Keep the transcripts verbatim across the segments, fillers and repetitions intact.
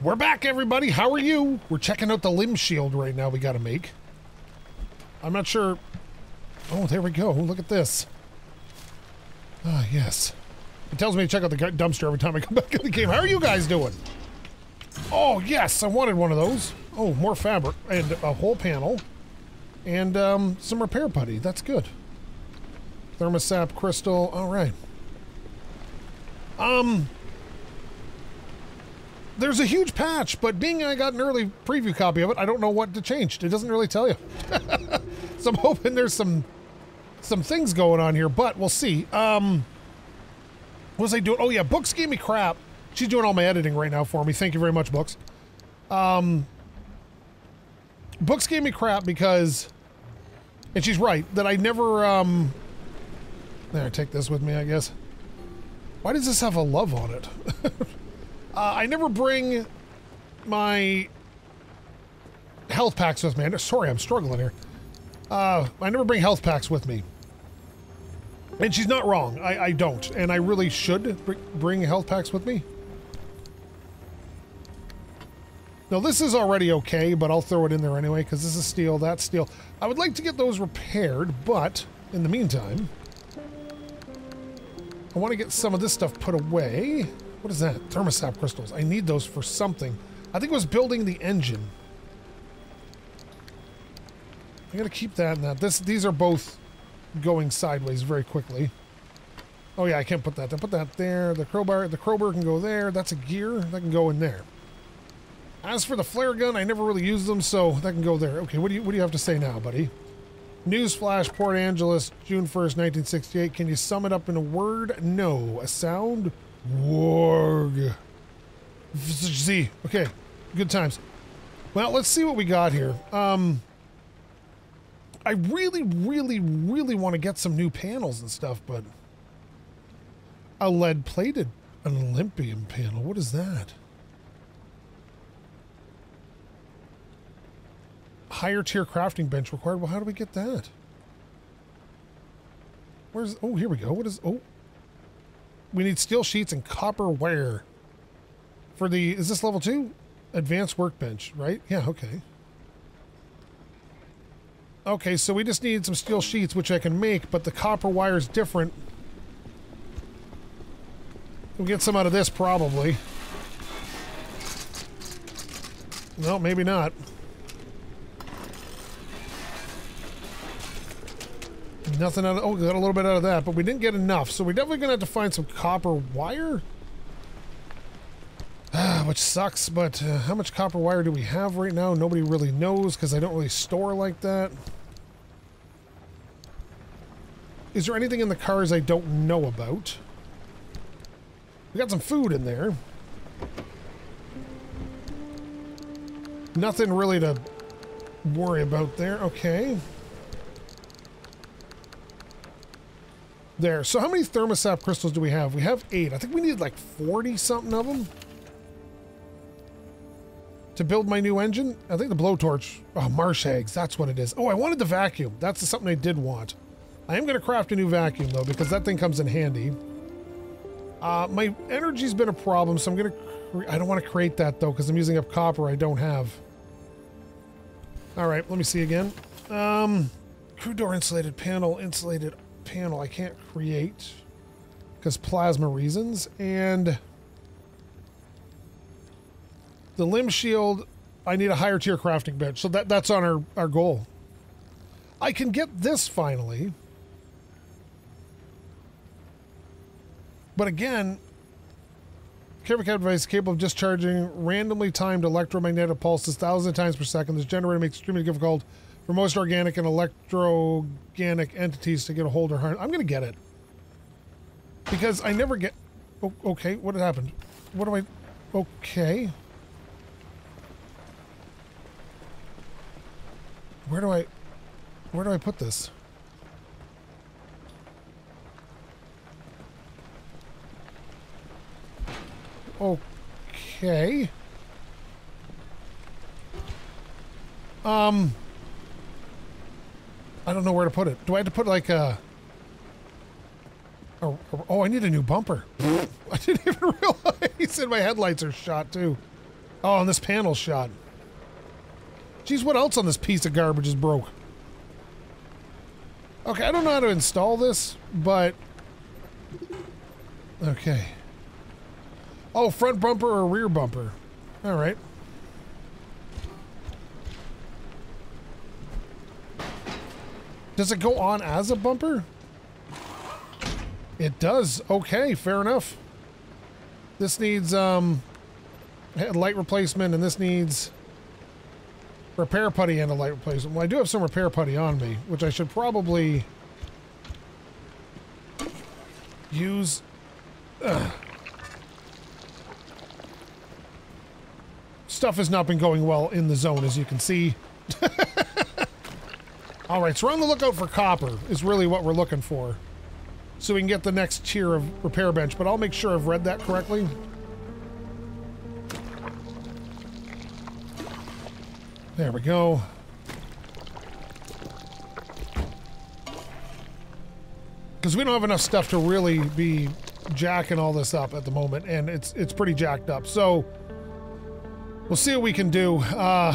We're back, everybody. How are you? We're checking out the limb shield right now we got to make. I'm not sure. Oh, there we go. Look at this. Ah, yes. It tells me to check out the dumpster every time I come back in the game. How are you guys doing? Oh, yes. I wanted one of those. Oh, more fabric and a whole panel. And um, some repair putty. That's good. Thermosap crystal. All right. Um... There's a huge patch, but being I got an early preview copy of it, I don't know what to change. It doesn't really tell you. So I'm hoping there's some some things going on here, but we'll see. Um, what was I doing? Oh, yeah, Books gave me crap. She's doing all my editing right now for me. Thank you very much, Books. Um, Books gave me crap because, and she's right, that I never... Um, there, take this with me, I guess. Why does this have a love on it? Uh, I never bring my health packs with me. I know, sorry, I'm struggling here. Uh, I never bring health packs with me. And she's not wrong. I, I don't. And I really should br bring health packs with me. Now, this is already okay, but I'll throw it in there anyway, because this is steel, that's steel. I would like to get those repaired, but in the meantime, I want to get some of this stuff put away. What is that? Thermostat crystals. I need those for something. I think it was building the engine. I gotta keep that and that. This, these are both going sideways very quickly. Oh yeah, I can't put that there. Put that there. The crowbar, the crowbar can go there. That's a gear. That can go in there. As for the flare gun, I never really used them, so that can go there. Okay, what do you what do you have to say now, buddy? Newsflash, Port Angeles, June first, nineteen sixty-eight. Can you sum it up in a word? No. A sound? Warg. Z. Okay, good times. Well, let's see what we got here. Um, I really, really, really want to get some new panels and stuff, but a lead-plated, an Olympian panel. What is that? Higher tier crafting bench required. Well, how do we get that? Where's? Oh, here we go. What is? Oh. We need steel sheets and copper wire. For the... Is this level two? Advanced workbench, right? Yeah, okay. Okay, so we just need some steel sheets, which I can make, but the copper wire is different. We'll get some out of this, probably. No, maybe not. Nothing out of... Oh, got a little bit out of that, but we didn't get enough, so we're definitely going to have to find some copper wire. Ah, which sucks, but uh, how much copper wire do we have right now? Nobody really knows, because I don't really store like that. Is there anything in the cars I don't know about? We got some food in there. Nothing really to worry about there. Okay. There. So how many thermosap crystals do we have? We have eight. I think we need like forty something of them to build my new engine. I think the blowtorch. Oh, marsh eggs. That's what it is. Oh, I wanted the vacuum. That's something I did want. I am going to craft a new vacuum, though, because that thing comes in handy. Uh, my energy's been a problem, so I'm going to... I don't want to create that, though, because I'm using up copper I don't have. All right. Let me see again. Um, crew door insulated panel. Insulated... panel I can't create because plasma reasons, and the limb shield I need a higher tier crafting bench, so that that's on our our goal. I can get this finally, but again, careful device capable of discharging randomly timed electromagnetic pulses thousands of times per second. This generator makes extremely difficult for most organic and electro-organic entities to get a hold or harm. I'm going to get it. Because I never get... Oh, okay, what happened? What do I... Okay. Where do I... Where do I put this? Okay. Um... I don't know where to put it. Do I have to put like a... a, a oh, I need a new bumper. I didn't even realize, and my headlights are shot too. Oh, and this panel shot. Geez, what else on this piece of garbage is broke? Okay, I don't know how to install this, but... Okay. Oh, front bumper or rear bumper. Alright. Does it go on as a bumper? It does. Okay, fair enough. This needs um, light replacement, and this needs repair putty and a light replacement. Well, I do have some repair putty on me, which I should probably use. Ugh. Stuff has not been going well in the zone, as you can see. All right, so we're on the lookout for copper is really what we're looking for, so we can get the next tier of repair bench, but I'll make sure I've read that correctly. There we go. Because we don't have enough stuff to really be jacking all this up at the moment, and it's it's pretty jacked up, so we'll see what we can do. Uh,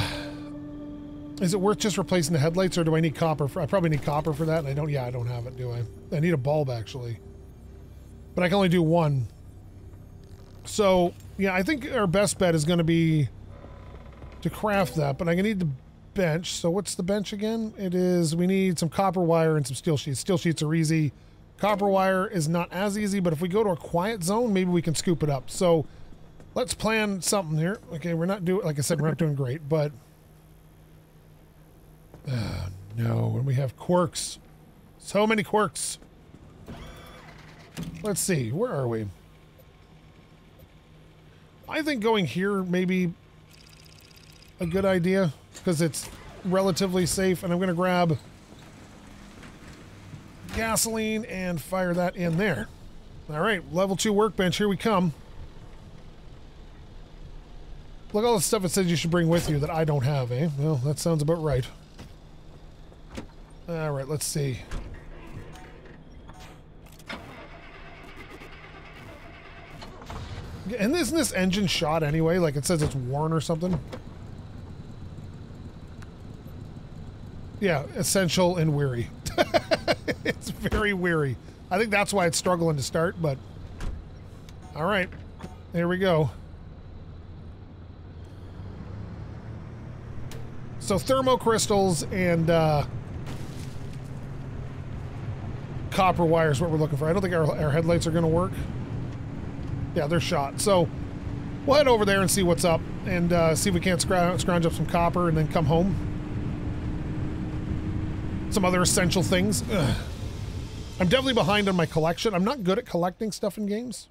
is it worth just replacing the headlights, or do I need copper? For, I probably need copper for that, and I don't, yeah, I don't have it, do I? I need a bulb, actually. But I can only do one. So, yeah, I think our best bet is going to be to craft that, but I'm going to need the bench. So what's the bench again? It is, we need some copper wire and some steel sheets. Steel sheets are easy. Copper wire is not as easy, but if we go to a quiet zone, maybe we can scoop it up. So let's plan something here. Okay, we're not doing, like I said, we're not doing great, but... Oh, no, and we have quirks. So many quirks. Let's see, where are we? I think going here may be a good idea because it's relatively safe, and I'm going to grab gasoline and fire that in there. All right, level two workbench, here we come. Look at all the stuff it says you should bring with you that I don't have, eh? Well, that sounds about right. All right, let's see. And isn't this engine shot anyway? Like it says it's worn or something? Yeah, essential and weary. It's very weary. I think that's why it's struggling to start, but... All right, here we go. So thermocrystals and... Uh, copper wire is what we're looking for. I don't think our, our headlights are going to work. Yeah, they're shot. So we'll head over there and see what's up and uh, see if we can't scrounge, scrounge up some copper and then come home. Some other essential things. Ugh. I'm definitely behind on my collection. I'm not good at collecting stuff in games.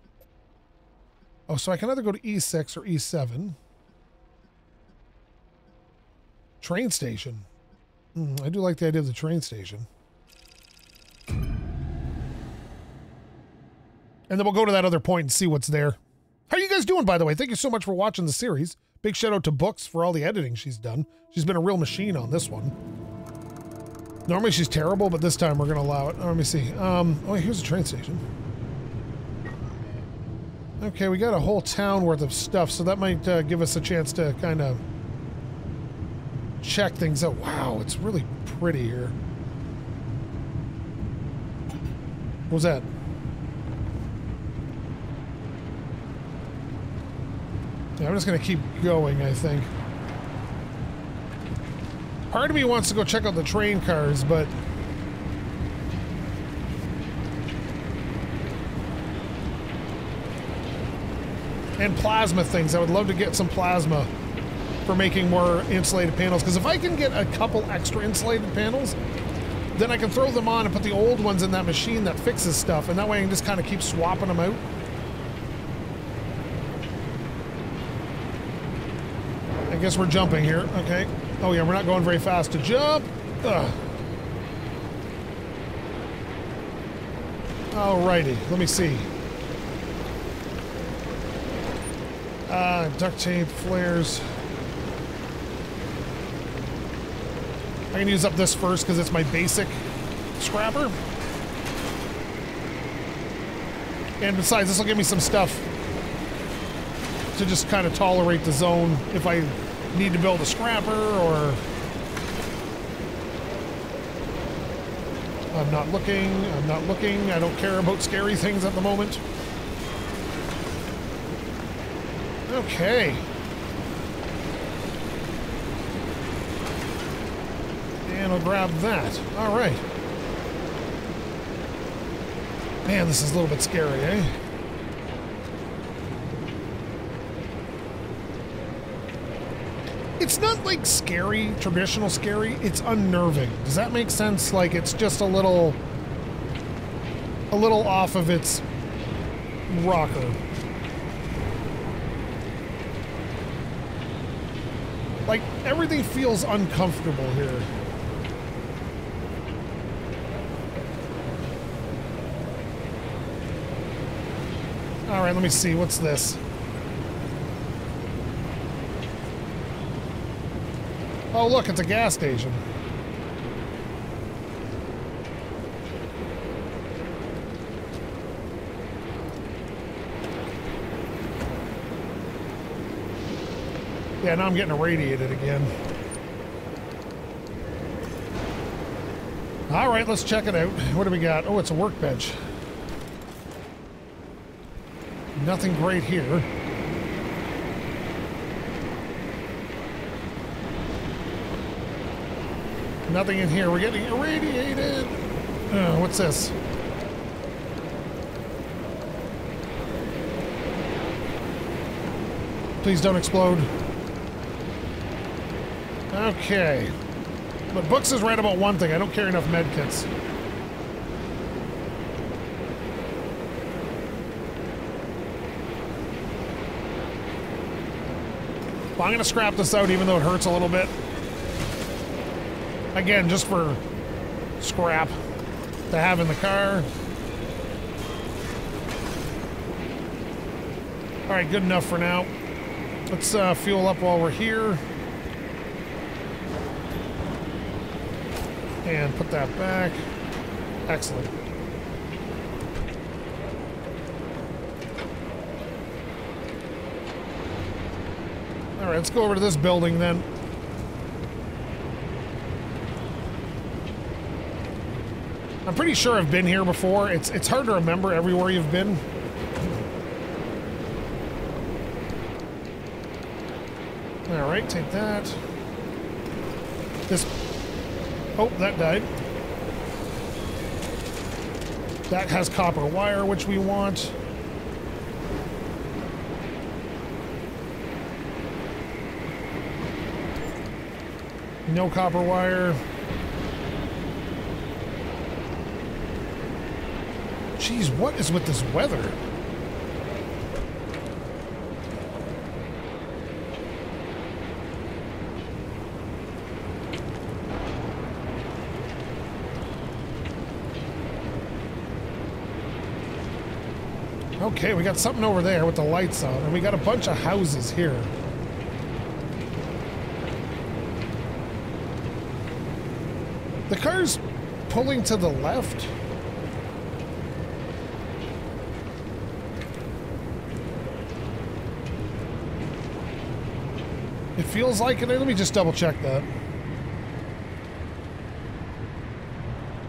Oh, so I can either go to E six or E seven. Train station. Mm, I do like the idea of the train station. And then we'll go to that other point and see what's there. How are you guys doing, by the way? Thank you so much for watching the series. Big shout out to Books for all the editing she's done. She's been a real machine on this one. Normally she's terrible, but this time we're going to allow it. Oh, let me see. Um, oh, here's a train station. Okay, we got a whole town worth of stuff, so that might uh, give us a chance to kind of check things out. Wow, it's really pretty here. What was that? I'm just going to keep going, I think. Part of me wants to go check out the train cars, but... And plasma things. I would love to get some plasma for making more insulated panels. Because if I can get a couple extra insulated panels, then I can throw them on and put the old ones in that machine that fixes stuff. And that way I can just kind of keep swapping them out. I guess we're jumping here. Okay. Oh yeah, we're not going very fast to jump. Ugh. Alrighty, let me see. Uh, duct tape, flares. I can use up this first because it's my basic scrapper. And besides, this will give me some stuff to just kind of tolerate the zone if I need to build a scrapper or... I'm not looking, I'm not looking, I don't care about scary things at the moment. Okay. And I'll grab that. All right. Man, this is a little bit scary, eh? It's not like scary, traditional scary, it's unnerving. Does that make sense? Like it's just a little, a little off of its rocker. Like everything feels uncomfortable here. All right, let me see, what's this? Oh, look, it's a gas station. Yeah, now I'm getting irradiated again. All right, let's check it out. What do we got? Oh, it's a workbench. Nothing great here. Nothing in here. We're getting irradiated. Oh, what's this? Please don't explode. Okay. But Books is right about one thing. I don't carry enough med kits. Well, I'm going to scrap this out even though it hurts a little bit. Again, just for scrap to have in the car. All right, good enough for now. Let's uh, fuel up while we're here. And put that back. Excellent. All right, let's go over to this building then. I'm pretty sure I've been here before. It's it's hard to remember everywhere you've been. All right, take that. This. Oh, that died. That has copper wire, which we want. No copper wire. Jeez, what is with this weather? Okay, we got something over there with the lights on, and we got a bunch of houses here. The car's pulling to the left. It feels like it. Let me just double check that.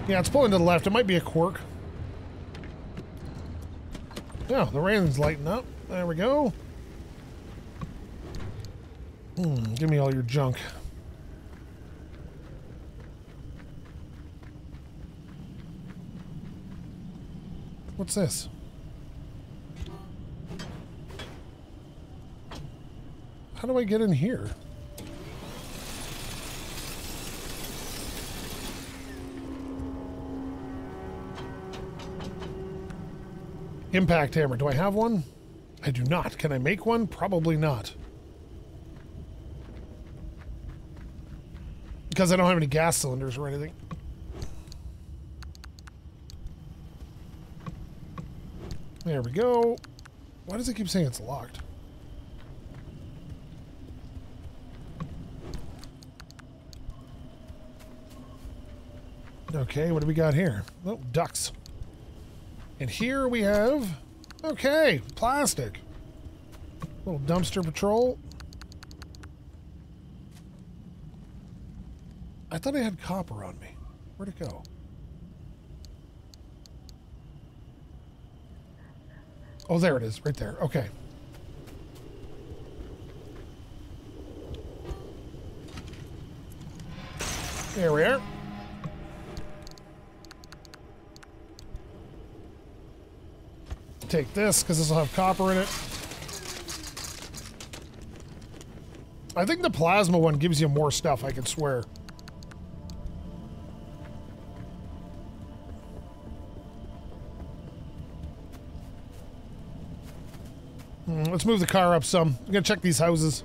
Yeah, it's pulling to the left. It might be a quirk. Oh, the rain's lighting up. There we go. Mm, give me all your junk. What's this? How do I get in here? Impact hammer. Do I have one? I do not. Can I make one? Probably not. Because I don't have any gas cylinders or anything. There we go. Why does it keep saying it's locked? Okay, what do we got here? Oh, ducks. And here we have... Okay, plastic. Little dumpster patrol. I thought I had copper on me. Where'd it go? Oh, there it is, right there. Okay. There we are. Take this, because this will have copper in it. I think the plasma one gives you more stuff, I can swear. Mm, let's move the car up some. I'm going to check these houses.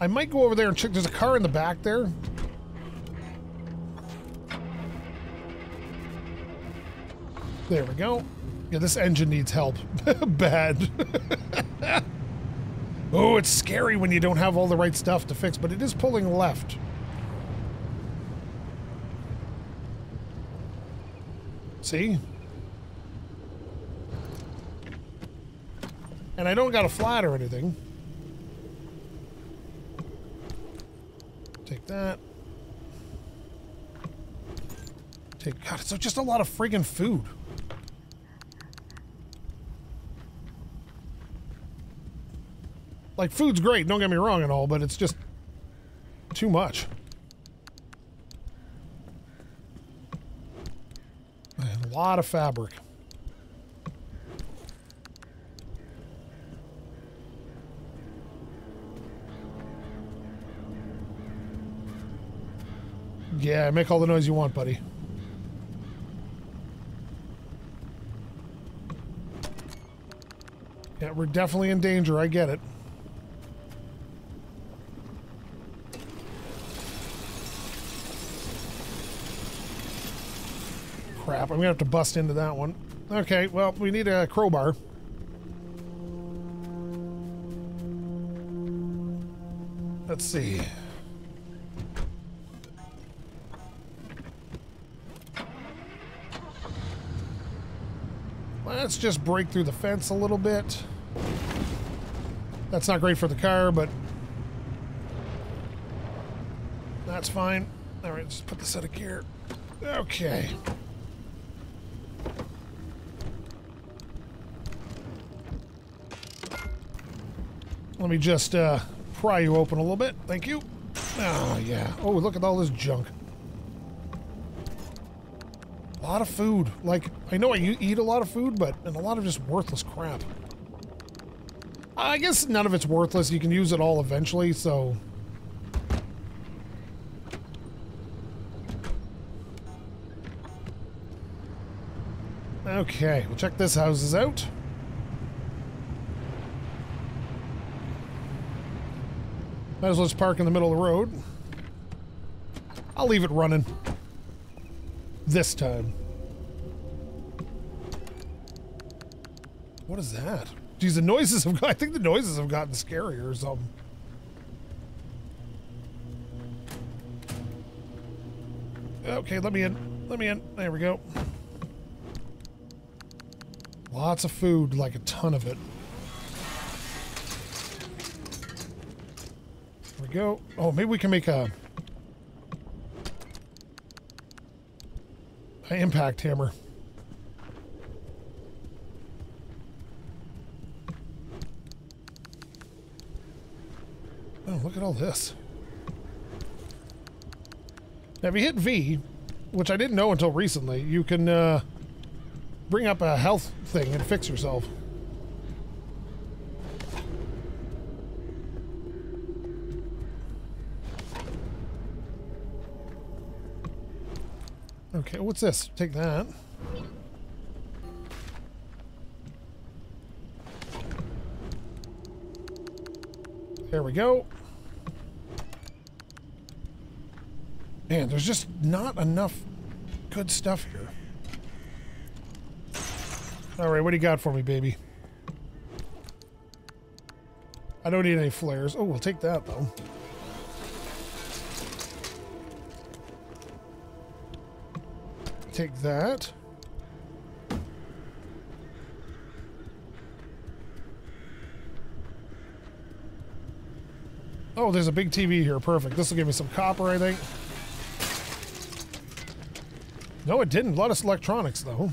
I might go over there and check. There's a car in the back there. There we go. Yeah, this engine needs help. Bad. Oh, it's scary when you don't have all the right stuff to fix, but it is pulling left. See? And I don't got a flat or anything. Take that. Take... God, it's just a lot of friggin' food. Like, food's great, don't get me wrong and all, but it's just too much. Man, a lot of fabric. Yeah, make all the noise you want, buddy. Yeah, we're definitely in danger, I get it. Crap, I'm gonna have to bust into that one. Okay, well, we need a crowbar. Let's see. Let's just break through the fence a little bit. That's not great for the car, but that's fine. All right, just put this out of gear. Okay. Let me just uh, pry you open a little bit. Thank you. Oh, yeah. Oh, look at all this junk. A lot of food. Like, I know I eat a lot of food, but and a lot of just worthless crap. I guess none of it's worthless. You can use it all eventually, so... Okay, we'll check this houses out. Might as well just park in the middle of the road. I'll leave it running. This time. What is that? Geez, the noises have got, I think the noises have gotten scarier or something. Okay, let me in. Let me in. There we go. Lots of food, like a ton of it. There we go. Oh, maybe we can make a... impact hammer. Oh, look at all this. Now, if you hit V, which I didn't know until recently, you can uh, bring up a health thing and fix yourself. Okay, what's this? Take that. There we go. Man, there's just not enough good stuff here. All right, what do you got for me, baby? I don't need any flares. Oh, we'll take that, though. Take that. Oh, there's a big T V here. Perfect. This will give me some copper, I think. No, it didn't. A lot of electronics, though.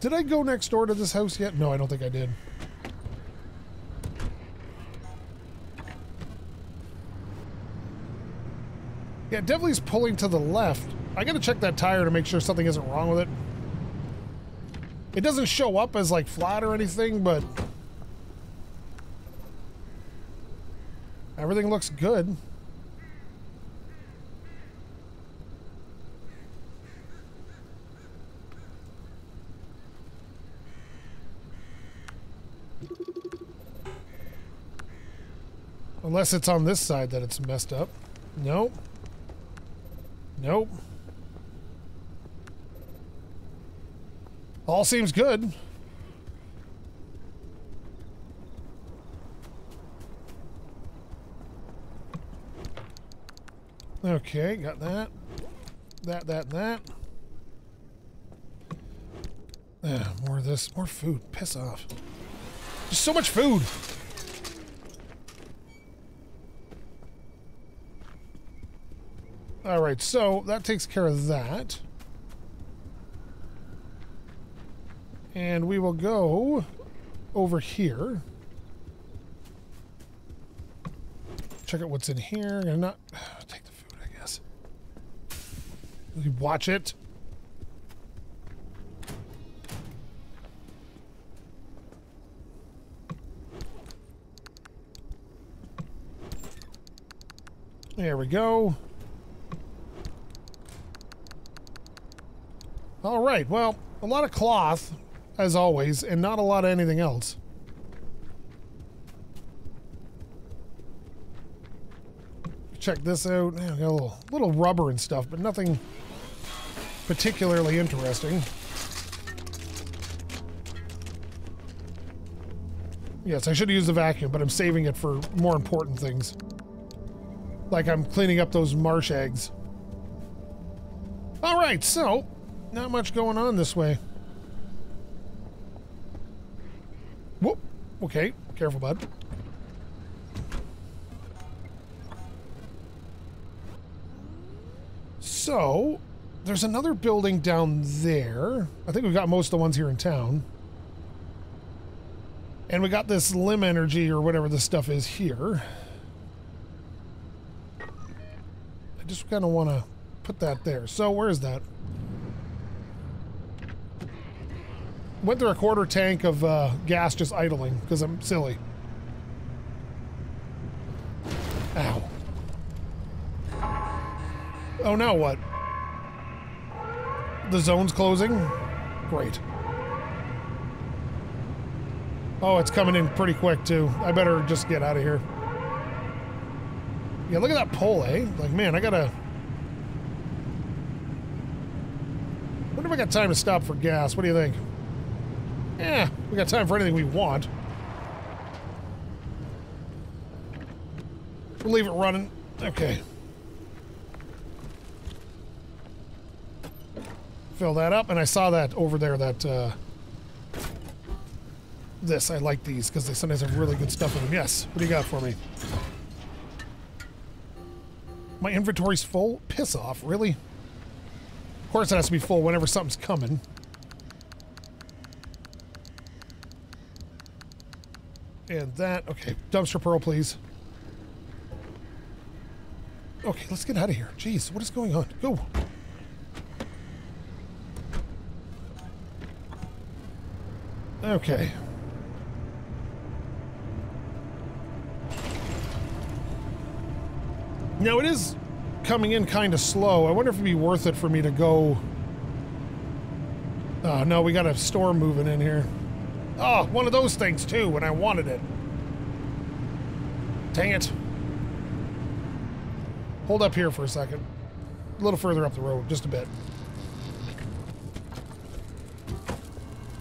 Did I go next door to this house yet? No, I don't think I did. Yeah, it definitely is pulling to the left. I gotta check that tire to make sure something isn't wrong with it. It doesn't show up as like flat or anything, but everything looks good. Unless it's on this side that it's messed up. Nope. Nope. All seems good. Okay, got that. That, that, and that. Ah, more of this. More food. Piss off. There's so much food! Alright, so that takes care of that. And we will go over here. Check out what's in here. I'm gonna not take the food, I guess. Watch it. There we go. All right, well, a lot of cloth, as always, and not a lot of anything else. Check this out. Yeah, got a little, little rubber and stuff, but nothing particularly interesting. Yes, I should have used the vacuum, but I'm saving it for more important things. Like I'm cleaning up those marsh eggs. All right, so... not much going on this way. Whoop. Okay. Careful, bud. So, there's another building down there. I think we've got most of the ones here in town. And we got this limb energy or whatever this stuff is here. I just kind of want to put that there. So, where is that? Went through a quarter tank of uh, gas just idling because I'm silly. Ow. Oh, now what? The zone's closing? Great. Oh, it's coming in pretty quick, too. I better just get out of here. Yeah, look at that pole, eh? Like, man, I gotta... wonder if I got time to stop for gas. What do you think? Yeah, we got time for anything we want. We'll leave it running. Okay. Fill that up, and I saw that over there, that, uh... this, I like these, because they sometimes have really good stuff in them. Yes, what do you got for me? My inventory's full? Piss off, really? Of course it has to be full whenever something's coming. And that, okay, dumpster pearl, please. Okay, let's get out of here. Jeez, what is going on? Go. Okay. Now it is coming in kind of slow. I wonder if it'd be worth it for me to go. Oh no, we got a storm moving in here. Oh, one of those things, too, when I wanted it. Dang it. Hold up here for a second. A little further up the road, just a bit.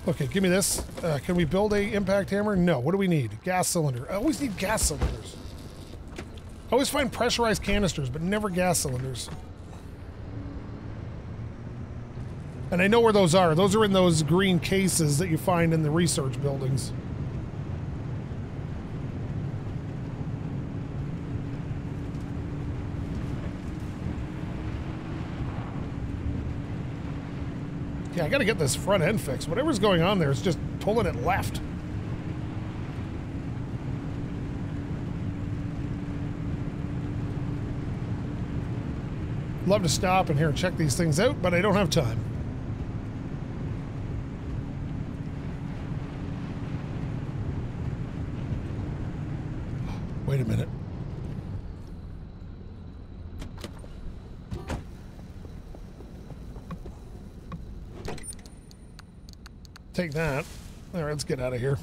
Okay, give me this. Uh, can we build a impact hammer? No. What do we need? Gas cylinder. I always need gas cylinders. I always find pressurized canisters, but never gas cylinders. And I know where those are. Those are in those green cases that you find in the research buildings. Yeah, I gotta get this front end fixed. Whatever's going on there is just pulling it left. Love to stop in here and check these things out, but I don't have time. Wait a minute. Take that. All right, let's get out of here.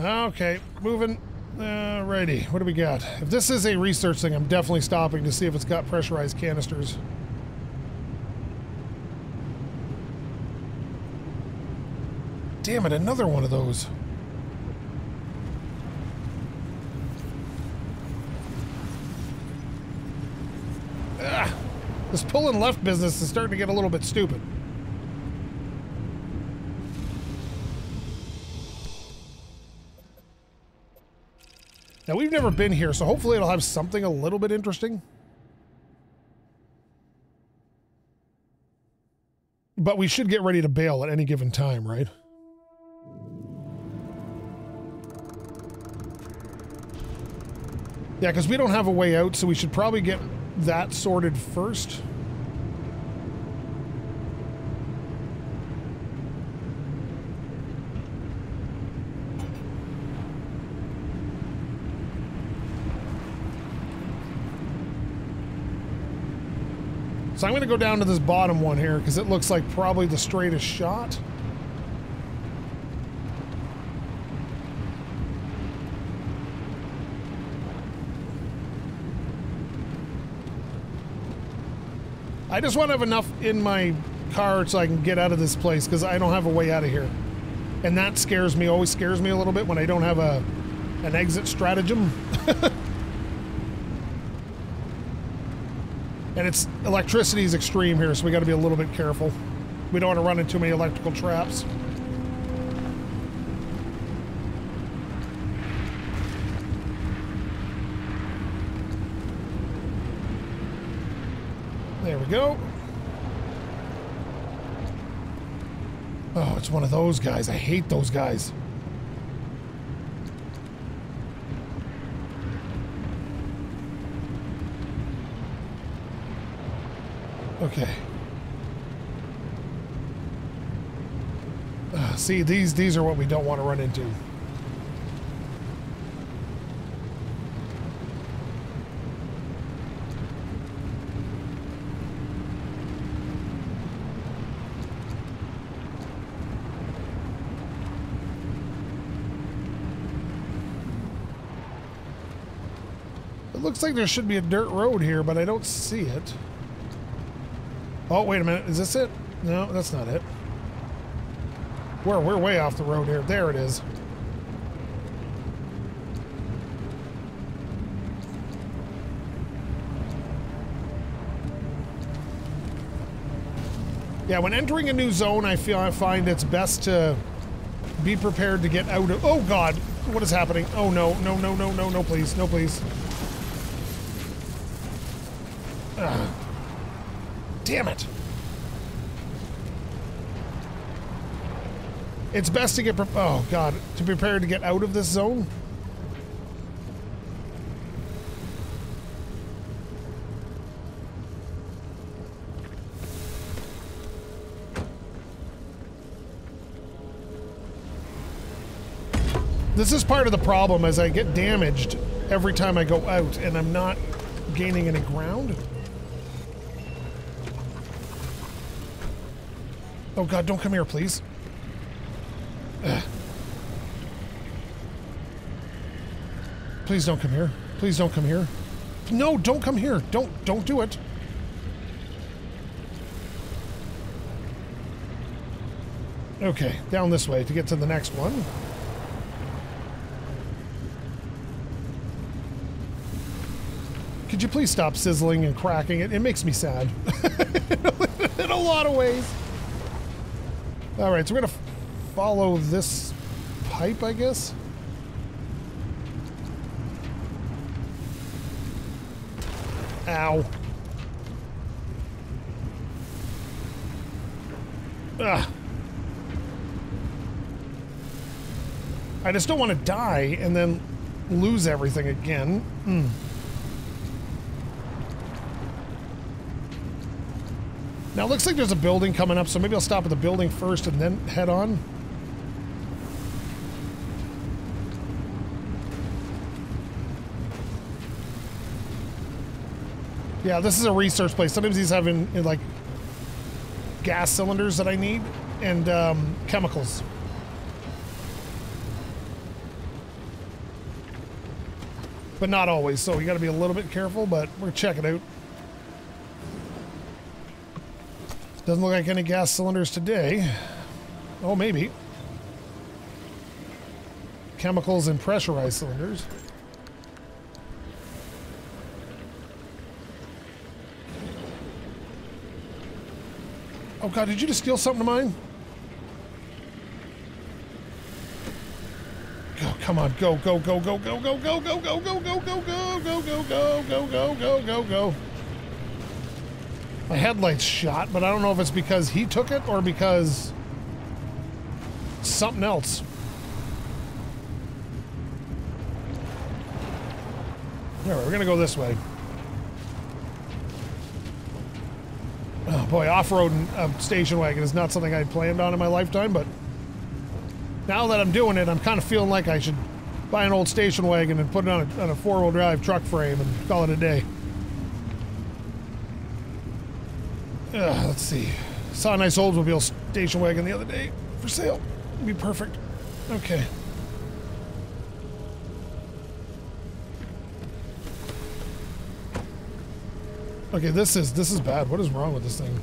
Okay, moving. Alrighty, what do we got? If this is a research thing, I'm definitely stopping to see if it's got pressurized canisters. Damn it, another one of those. Ah, this pulling left business is starting to get a little bit stupid. Now, we've never been here, so hopefully it'll have something a little bit interesting. But we should get ready to bail at any given time, right? Yeah, because we don't have a way out, so we should probably get that sorted first. So I'm going to go down to this bottom one here because it looks like probably the straightest shot. I just want to have enough in my car so I can get out of this place because I don't have a way out of here. And that scares me, always scares me a little bit when I don't have a an exit stratagem. And it's electricity is extreme here, so we got to be a little bit careful. We don't want to run into too many electrical traps. There we go. Oh, it's one of those guys. I hate those guys. Okay. Uh, see, these these are what we don't want to run into. It looks like there should be a dirt road here, but I don't see it. Oh, wait a minute. Is this it? No, that's not it. We're, we're way off the road here. There it is. Yeah, when entering a new zone, I feel I find it's best to be prepared to get out of... Oh, God. What is happening? Oh, no. No, no, no, no, no, please. No, please. Ugh. Damn it. It's best to get pre- oh god, to prepare to get out of this zone. This is part of the problem as I get damaged every time I go out and I'm not gaining any ground. Oh god, don't come here, please. Ugh. Please don't come here. Please don't come here. No, don't come here. Don't, don't do it. Okay, down this way to get to the next one. Could you please stop sizzling and cracking? It, it makes me sad in a lot of ways. All right, so we're gonna follow this pipe, I guess. Ow. Ugh. I just don't want to die and then lose everything again. Mm. Now, it looks like there's a building coming up, so maybe I'll stop at the building first and then head on. Yeah, this is a research place. Sometimes these have, in, in like, gas cylinders that I need and um, chemicals. But not always, so you gotta be a little bit careful, but we're checking out. Doesn't look like any gas cylinders today. Oh, maybe. Chemicals and pressurized cylinders. Oh God, did you just steal something of mine? Go, come on, go, go, go, go, go, go, go, go, go, go, go, go, go, go, go, go, go, go, go, go, go. My headlight's shot, but I don't know if it's because he took it or because something else. All right, we're gonna go this way. Oh boy, off-roading a station wagon is not something I planned on in my lifetime, but now that I'm doing it, I'm kind of feeling like I should buy an old station wagon and put it on a, on a four-wheel drive truck frame and call it a day. Ugh, let's see. Saw a nice Oldsmobile station wagon the other day for sale. It'd be perfect. Okay. Okay, this is this is bad. What is wrong with this thing?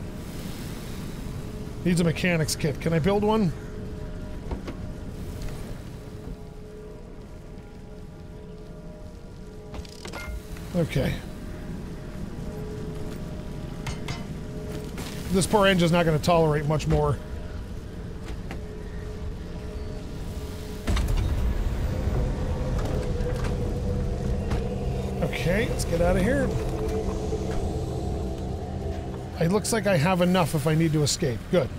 Needs a mechanics kit. Can I build one? Okay. This poor engine's not going to tolerate much more. Okay, let's get out of here. It looks like I have enough if I need to escape. Good.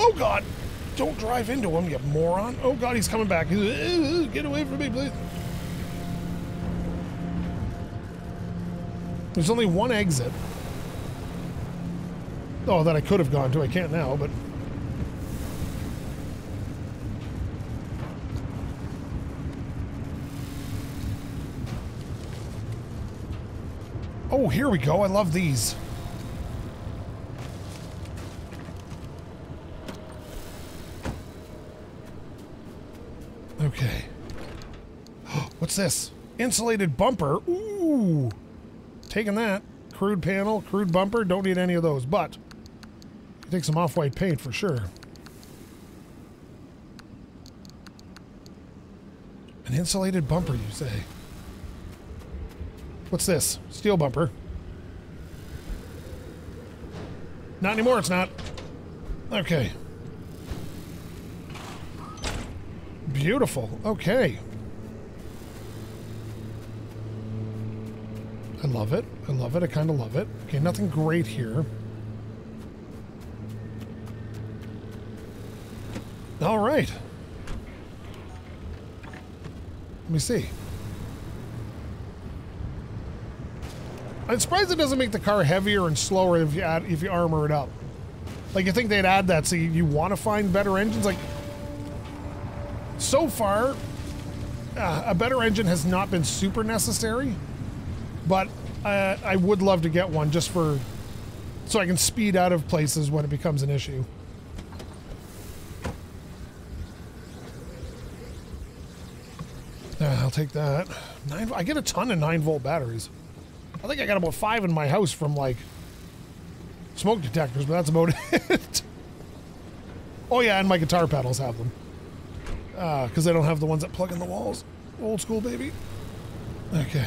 Oh, God. Don't drive into him, you moron. Oh, God, he's coming back. Get away from me, please. There's only one exit. Oh, that I could have gone to. I can't now, but... Oh, here we go. I love these. Okay. What's this? Insulated bumper. Ooh. Taking that. Crude panel, crude bumper. Don't need any of those, but you take some off-white paint for sure. An insulated bumper, you say? What's this? Steel bumper. Not anymore, it's not. Okay. Beautiful. Okay. I love it. I love it. I kind of love it. Okay, nothing great here. All right. Let me see. I'm surprised it doesn't make the car heavier and slower if you add, if you armor it up. Like, you think they'd add that so you, you want to find better engines? Like, so far, uh, a better engine has not been super necessary, but uh, I would love to get one just for, so I can speed out of places when it becomes an issue. Uh, I'll take that. Nine, I get a ton of nine volt batteries. I think I got about five in my house from, like, smoke detectors, but that's about it. Oh, yeah, and my guitar pedals have them. Because uh, they don't have the ones that plug in the walls. Old school, baby. Okay.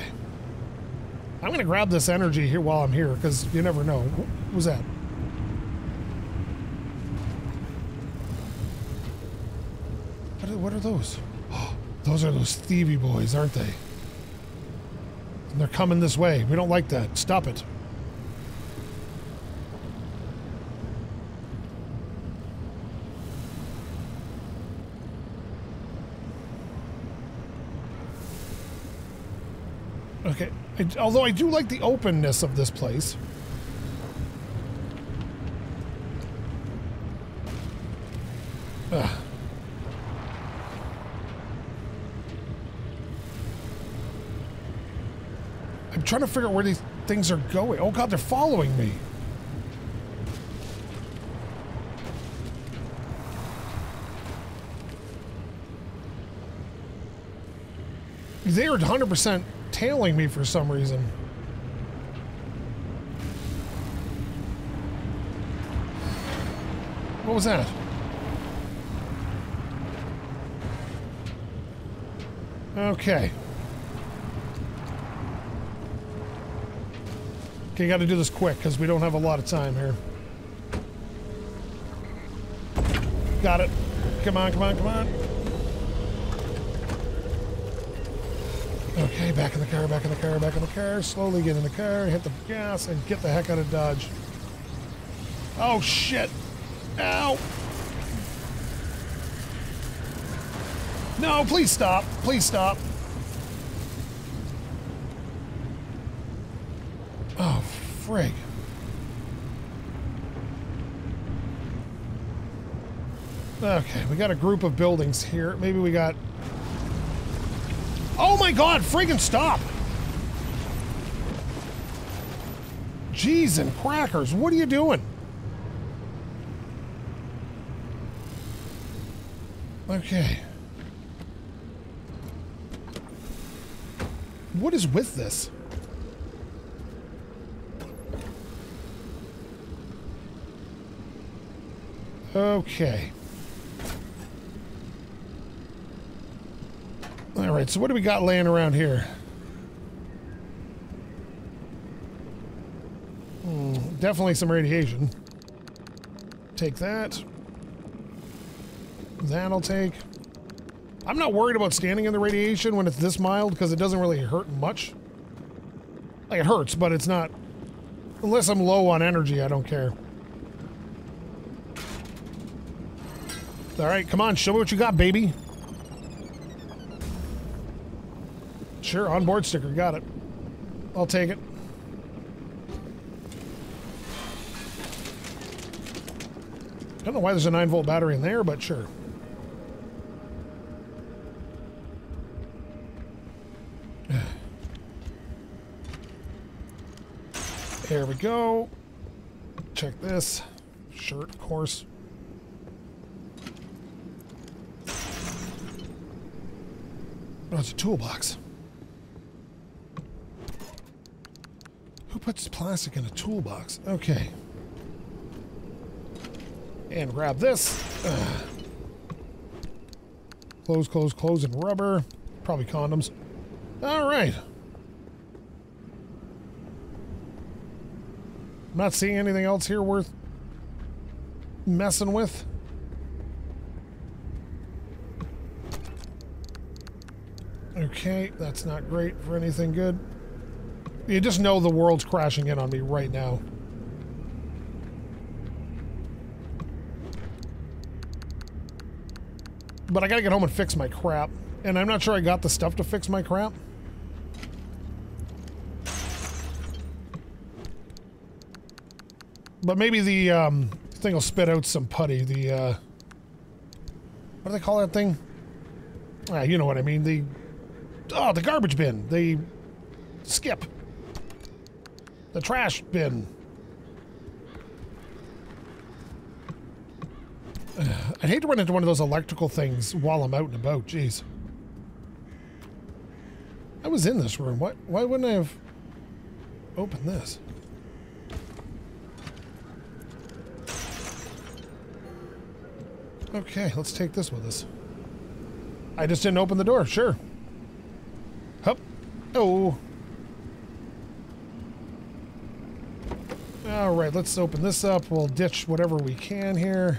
I'm going to grab this energy here while I'm here, because you never know. What was that? What are, what are those? Oh, those are those thievy boys, aren't they? And they're coming this way. We don't like that. Stop it. Okay, I, although I do like the openness of this place. Ugh. I'm trying to figure out where these things are going. Oh God, they're following me. They are one hundred percent tailing me for some reason. What was that? Okay. Okay, gotta do this quick because we don't have a lot of time here. Got it. Come on, come on, come on. Okay, back in the car, back in the car, back in the car. Slowly get in the car, hit the gas, and get the heck out of Dodge. Oh, shit. Ow. No, please stop. Please stop. Oh, frig. Okay, we got a group of buildings here. Maybe we got... Oh my God, friggin' stop. Jeez and crackers, what are you doing? Okay. What is with this? Okay. All right, so what do we got laying around here? Hmm, definitely some radiation. Take that. That'll take. I'm not worried about standing in the radiation when it's this mild because it doesn't really hurt much. Like, it hurts, but it's not... Unless I'm low on energy, I don't care. All right, come on, show me what you got, baby. Sure, onboard sticker, got it. I'll take it. I don't know why there's a nine volt battery in there, but sure. There we go. Check this. Shirt, of course. Oh, it's a toolbox. Who puts plastic in a toolbox? Okay. And grab this. Ugh. Clothes, clothes, clothes, and rubber. Probably condoms. All right. I'm not seeing anything else here worth messing with. Okay, that's not great for anything good. You just know the world's crashing in on me right now. But I gotta get home and fix my crap. And I'm not sure I got the stuff to fix my crap. But maybe the um, thing will spit out some putty. The, uh... What do they call that thing? Ah, you know what I mean. The... Oh, the garbage bin. The... Skip. The trash bin. Uh, I'd hate to run into one of those electrical things while I'm out and about. Jeez. I was in this room. Why, why wouldn't I have opened this? Okay, let's take this with us. I just didn't open the door. Sure. Hup. Oh. All right, let's open this up. We'll ditch whatever we can here.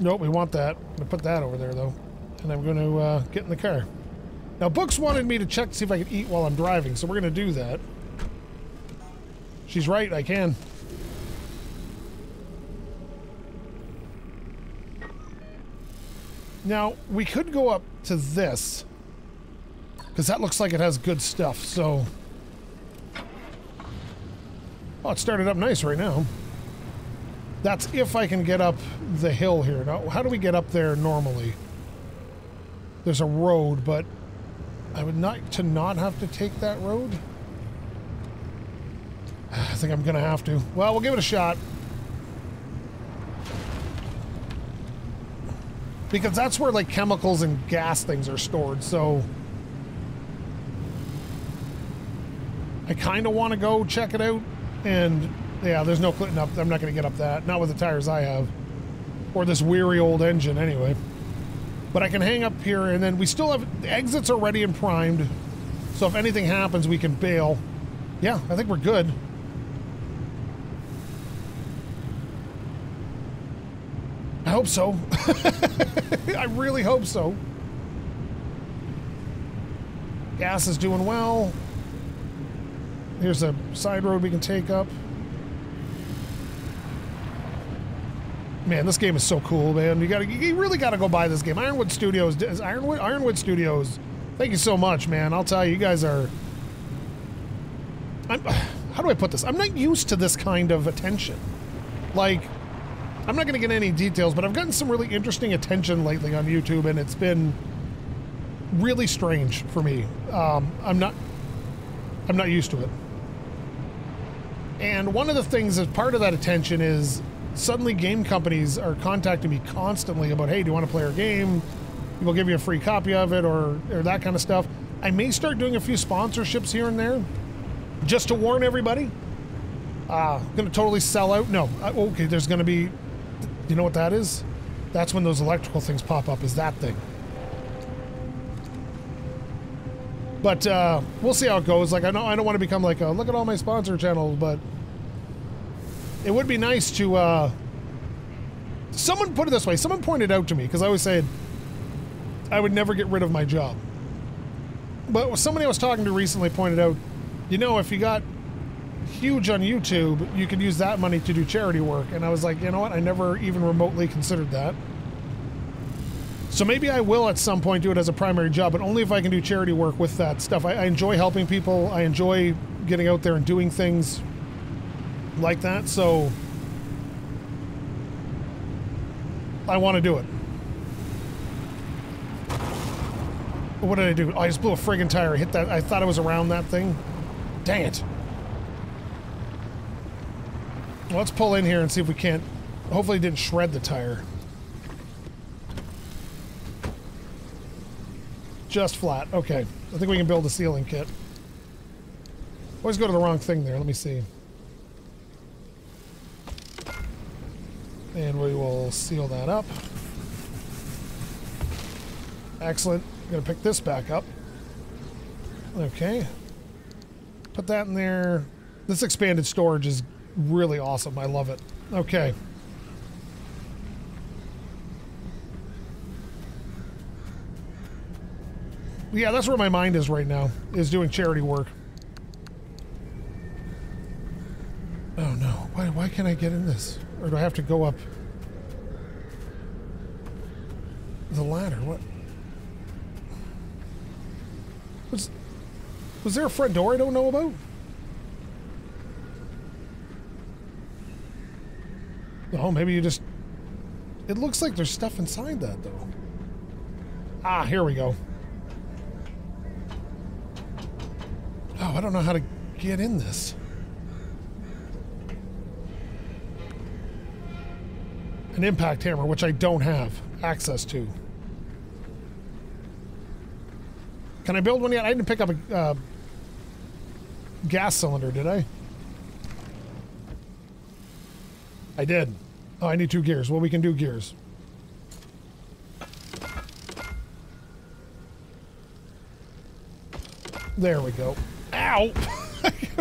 Nope, we want that. I'm gonna put that over there though, and I'm going to uh, get in the car. Now, Books wanted me to check to see if I could eat while I'm driving, so we're going to do that. She's right, I can. Now, we could go up to this, because that looks like it has good stuff, so... Oh, it started up nice right now. That's if I can get up the hill here. Now, how do we get up there normally? There's a road, but I would like to not have to take that road. I think I'm going to have to. Well, we'll give it a shot. Because that's where, like, chemicals and gas things are stored, so... I kind of want to go check it out, and... Yeah, there's no clipping up. I'm not going to get up that. Not with the tires I have. Or this weary old engine, anyway. But I can hang up here, and then we still have... The exits are ready and primed. So if anything happens, we can bail. Yeah, I think we're good. I hope so. I really hope so. Gas is doing well. Here's a side road we can take up. Man, this game is so cool, man. You gotta, you really gotta go buy this game. Ironwood Studios, is Ironwood, Ironwood Studios. Thank you so much, man. I'll tell you, you guys are. I'm, how do I put this? I'm not used to this kind of attention. Like, I'm not gonna get any details, but I've gotten some really interesting attention lately on YouTube, and it's been really strange for me. Um, I'm not, I'm not used to it. And one of the things as part of that attention is. Suddenly game companies are contacting me constantly about, hey, do you want to play our game? We'll give you a free copy of it, or, or that kind of stuff. I may start doing a few sponsorships here and there, just to warn everybody. Ah, uh, going to totally sell out? No. I, okay, there's going to be... You know what that is? That's when those electrical things pop up, is that thing. But uh, we'll see how it goes. Like, I don't, I don't want to become like, a, look at all my sponsor channels, but... It would be nice to, uh, someone put it this way, someone pointed out to me, because I always said I would never get rid of my job. But somebody I was talking to recently pointed out, you know, if you got huge on YouTube, you could use that money to do charity work. And I was like, you know what, I never even remotely considered that. So maybe I will at some point do it as a primary job, but only if I can do charity work with that stuff. I, I enjoy helping people, I enjoy getting out there and doing things like that, so I want to do it. But what did I do? Oh, I just blew a friggin' tire. I hit that. I thought I was around that thing. Dang it. Well, let's pull in here and see if we can't. Hopefully, it didn't shred the tire. Just flat. Okay. I think we can build a sealing kit. Always go to the wrong thing there. Let me see. And we will seal that up. Excellent. I'm going to pick this back up. Okay. Put that in there. This expanded storage is really awesome. I love it. Okay. Yeah, that's where my mind is right now, is doing charity work. Oh, no. Why, why can't I get in this? Or do I have to go up the ladder? What? Was, was there a front door I don't know about? Oh, maybe you just... It looks like there's stuff inside that, though. Ah, here we go. Oh, I don't know how to get in this. An impact hammer, which I don't have access to. Can I build one yet? I didn't pick up a uh, gas cylinder, did I? I did. Oh, I need two gears. Well, we can do gears. There we go. Ow!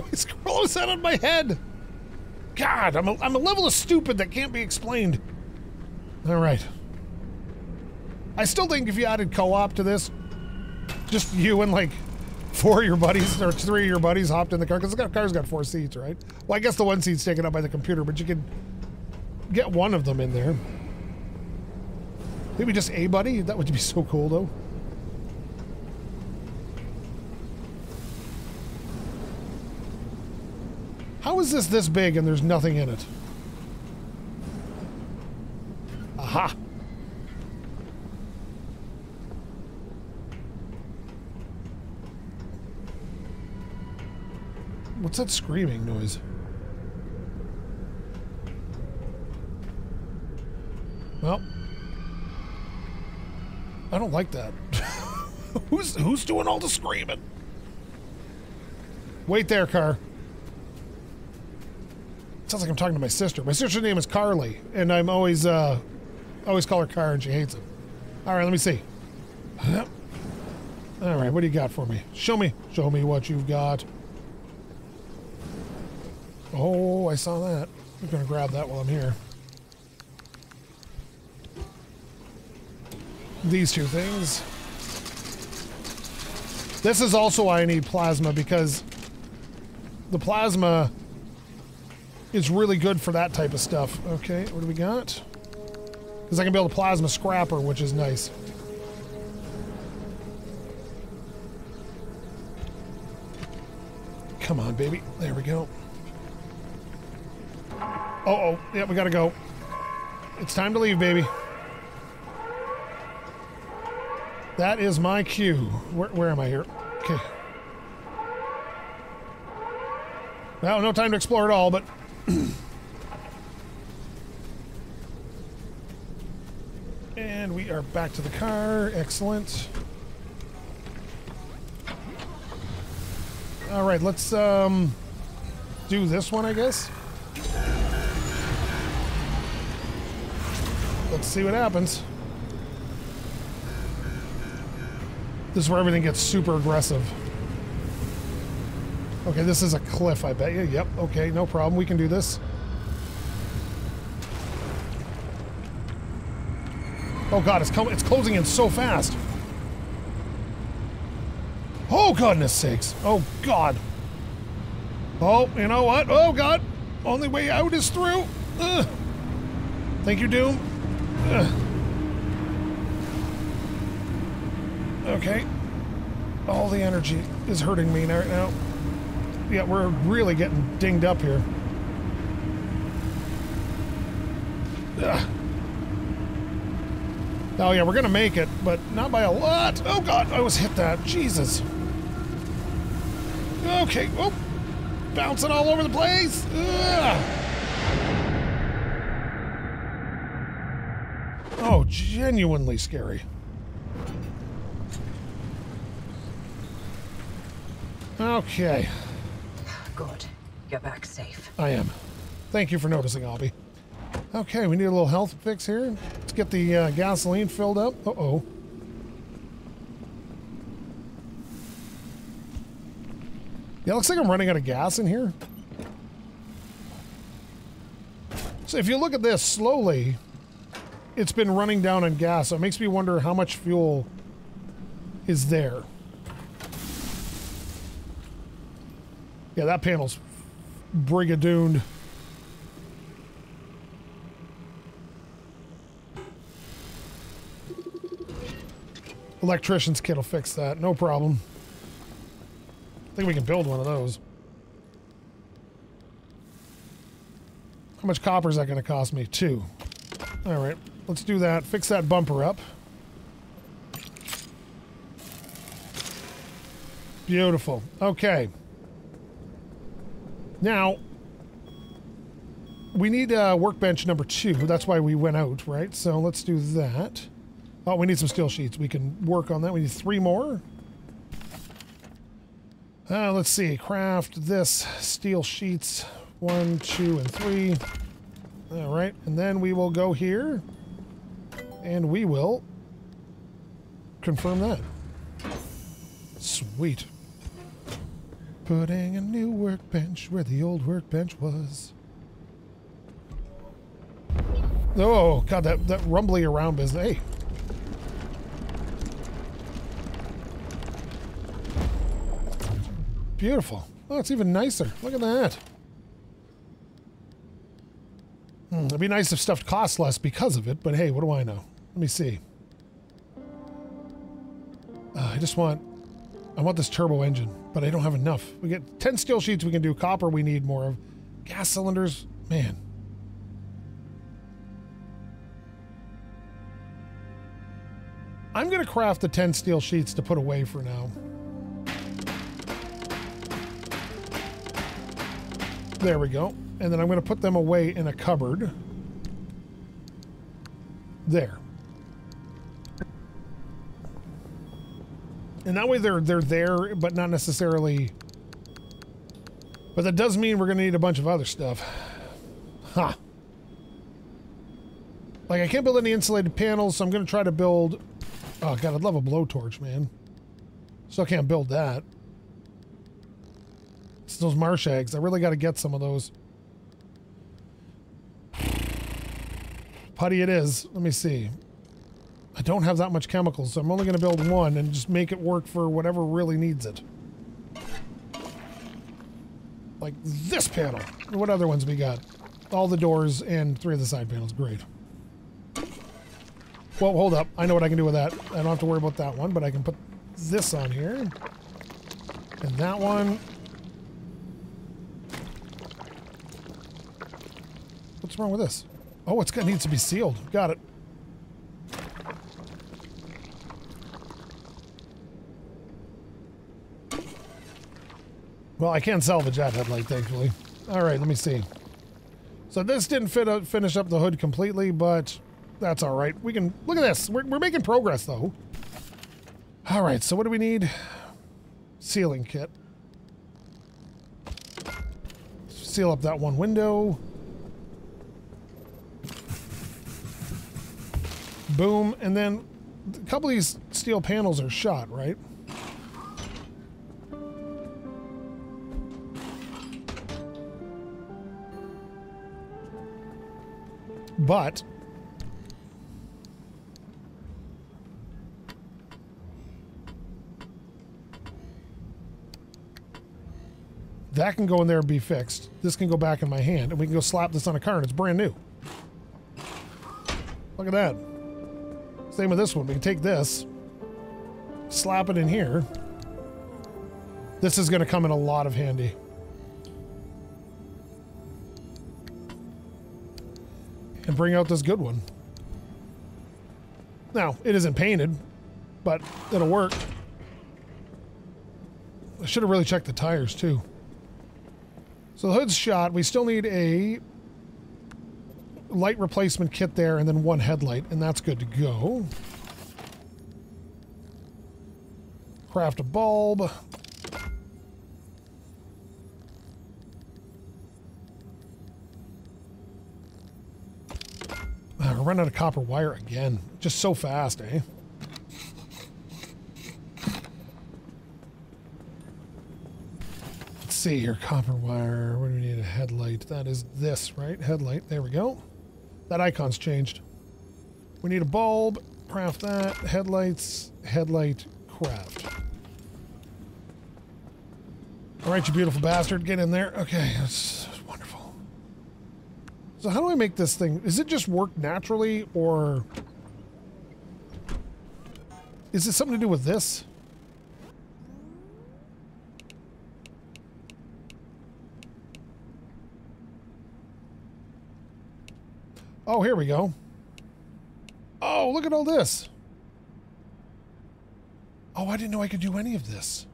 He's crawling out on my head! God, I'm a, I'm a level of stupid that can't be explained. Alright. I still think if you added co-op to this, just you and like four of your buddies, or three of your buddies hopped in the car, because the car's got four seats, right? Well, I guess the one seat's taken up by the computer, but you could get one of them in there. Maybe just a buddy? That would be so cool, though. How is this this big and there's nothing in it? Aha! What's that screaming noise? Well, I don't like that. who's who's doing all the screaming? Wait there, car. Sounds like I'm talking to my sister. My sister's name is Carly, and I'm always, uh, always call her Car, and she hates it. All right, let me see. All right, what do you got for me? Show me, show me what you've got. Oh, I saw that. I'm gonna grab that while I'm here. These two things. This is also why I need plasma, because the plasma. It's really good for that type of stuff. Okay, what do we got? Because I can build a plasma scrapper, which is nice. Come on, baby. There we go. Uh-oh. Yeah, we gotta go. It's time to leave, baby. That is my cue. Where, where am I here? Okay. Well, no time to explore at all, but... And we are back to the car. Excellent. All right, let's um do this one, I guess. Let's see what happens. This is where everything gets super aggressive. Okay, this is a cliff, I bet you. Yep, okay, no problem. We can do this. Oh, God, it's, com it's closing in so fast. Oh, goodness sakes. Oh, God. Oh, you know what? Oh, God. Only way out is through. Ugh. Thank you, Doom. Ugh. Okay. All the energy is hurting me right now. Yeah, we're really getting dinged up here. Ugh. Oh yeah, we're gonna make it, but not by a lot. Oh God, I almost hit that. Jesus. Okay, oh, bouncing all over the place. Ugh. Oh, genuinely scary. Okay. Good. You're back safe. I am. Thank you for noticing, Albie. Okay, we need a little health fix here. Let's get the uh, gasoline filled up. Uh-oh. Yeah, looks like I'm running out of gas in here. So if you look at this slowly, it's been running down on gas, so it makes me wonder how much fuel is there. Yeah, that panel's brigadooned. Electrician's kit will fix that, no problem. I think we can build one of those. How much copper is that going to cost me? Two. All right, let's do that. Fix that bumper up. Beautiful. Okay. Now, we need uh, workbench number two. That's why we went out, right? So let's do that. Oh, we need some steel sheets. We can work on that. We need three more. Uh, let's see. Craft this. Steel sheets. One, two, and three. All right. And then we will go here. And we will confirm that. Sweet. putting a new workbench where the old workbench was. Oh, God, that, that rumbling around business. Hey. Beautiful. Oh, it's even nicer. Look at that. Hmm, it'd be nice if stuff costs less because of it, but hey, what do I know? Let me see. Uh, I just want... I want this turbo engine, but I don't have enough. We get ten skill sheets we can do. Copper we need more of. Gas cylinders, man. I'm going to craft the ten steel sheets to put away for now. There we go. And then I'm going to put them away in a cupboard. There. And that way they're they're there, but not necessarily... But that does mean we're going to need a bunch of other stuff. Huh. Like, I can't build any insulated panels, so I'm going to try to build... Oh, God, I'd love a blowtorch, man. Still can't build that. It's those marsh eggs. I really got to get some of those. Putty it is. Let me see. I don't have that much chemicals, so I'm only going to build one and just make it work for whatever really needs it. Like this panel. What other ones we got? All the doors and three of the side panels. Great. Well, hold up. I know what I can do with that. I don't have to worry about that one, but I can put this on here. And that one. What's wrong with this? Oh, it's got, needs to be sealed. Got it. Well, I can salvage that headlight, thankfully. All right, let me see. So this didn't fit up, finish up the hood completely, but... That's all right. We can... Look at this. We're, we're making progress, though. All right, so what do we need? Sealing kit. Seal up that one window. Boom. And then a couple of these steel panels are shot, right? But... That can go in there and be fixed. This can go back in my hand, and we can go slap this on a car, and it's brand new. Look at that. Same with this one. We can take this, slap it in here. This is going to come in a lot of handy. And bring out this good one. Now, it isn't painted, but it'll work. I should have really checked the tires, too. So the hood's shot. We still need a light replacement kit there and then one headlight, and that's good to go. Craft a bulb. I run out of copper wire again. Just so fast, eh? See here, copper wire. What do we need? A headlight. That is this, right? Headlight. There we go. That icon's changed. We need a bulb. Craft that. Headlights. Headlight. Craft. All right, you beautiful bastard. Get in there. Okay, that's, that's wonderful. So how do I make this thing? Is it just work naturally, or is it something to do with this? Oh, here we go. Oh, look at all this. Oh, I didn't know I could do any of this.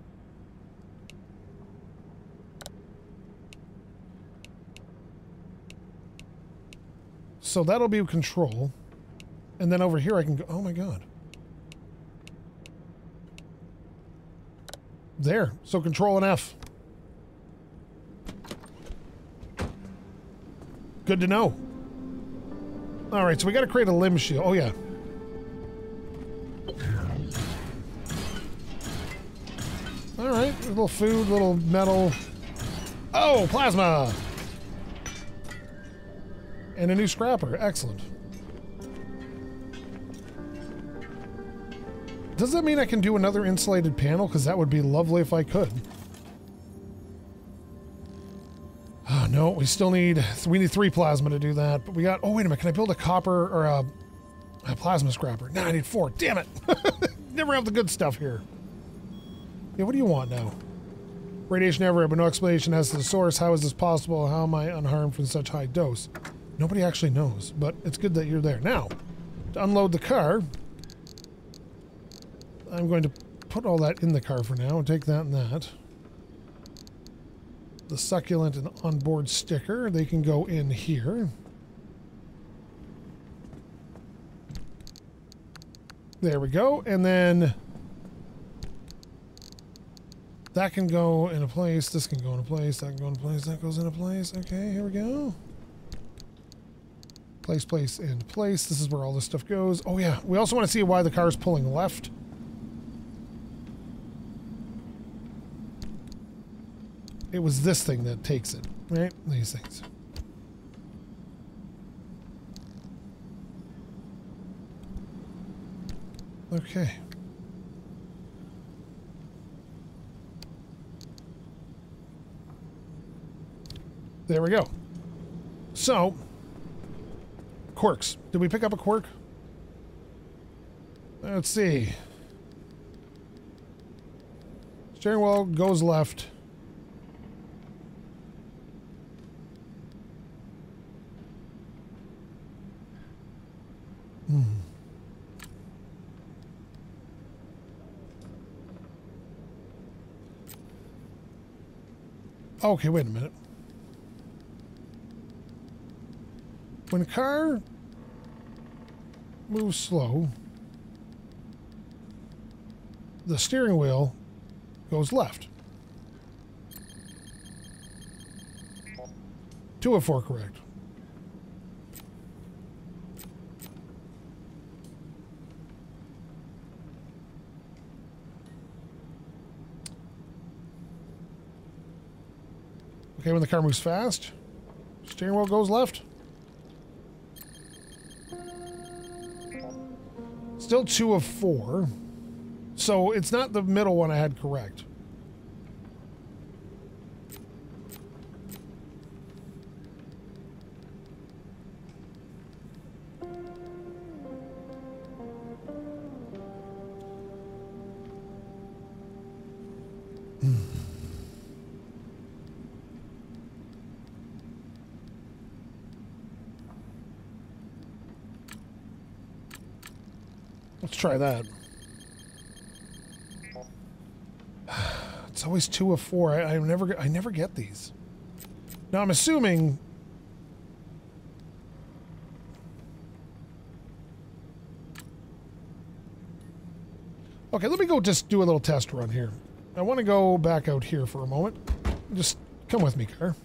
So that'll be control. And then over here I can go... Oh, my God. There. So control and F. Good to know. All right, so we got to create a limb shield. Oh, yeah. Alright, a little food, a little metal. Oh, plasma! And a new scrapper. Excellent. Does that mean I can do another insulated panel? Because that would be lovely if I could. Oh, no, we still need... We need three plasma to do that. But we got... Oh, wait a minute. Can I build a copper or a, a plasma scrapper? No, I need four. Damn it. Never have the good stuff here. Yeah, what do you want now? Radiation everywhere, but no explanation as to the source. How is this possible? How am I unharmed from such high dose? Nobody actually knows, but it's good that you're there. Now, to unload the car... I'm going to put all that in the car for now. Take that and that. The succulent and onboard sticker. They can go in here. There we go. And then that can go in a place. This can go in a place. That can go in a place. That goes in a place. Okay, here we go. Place, place, and place. This is where all this stuff goes. Oh, yeah. We also want to see why the car is pulling left. It was this thing that takes it, right? These things. Okay. There we go. So, quirks. Did we pick up a quirk? Let's see. Steering wheel goes left. Hmm. Okay, wait a minute. When a car moves slow, the steering wheel goes left. Two of four correct. Okay, when the car moves fast, steering wheel goes left. Still two of four. So it's not the middle one I had correct. Try that. It's always two of four. I, I never, I never get these. Now I'm assuming. Okay, let me go just do a little test run here. I want to go back out here for a moment. Just come with me, car.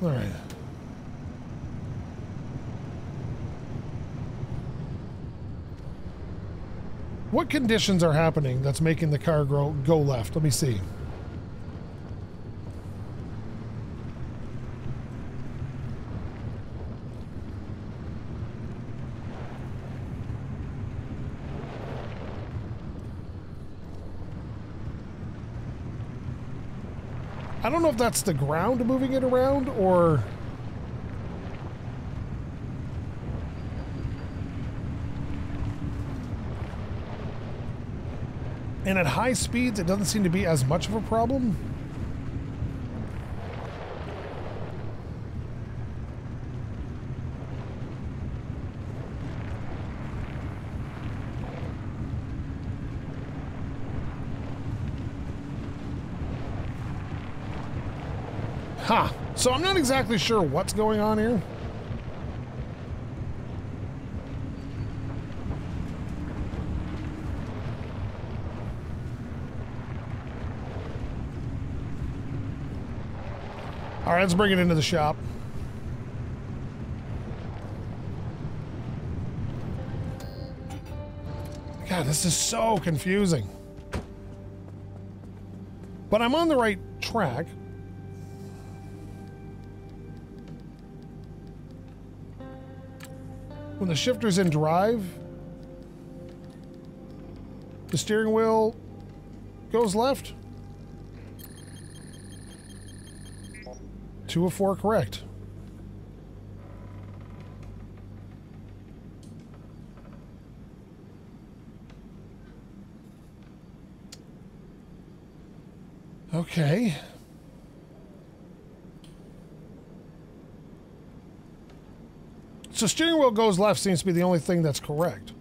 All right. What conditions are happening that's making the car go go left? Let me see. I don't know if that's the ground moving it around, or... And at high speeds, it doesn't seem to be as much of a problem. Huh. So I'm not exactly sure what's going on here. All right, let's bring it into the shop. God, this is so confusing. But I'm on the right track. When the shifter's in drive, the steering wheel goes left. Two of four correct. Okay. So steering wheel goes left seems to be the only thing that's correct.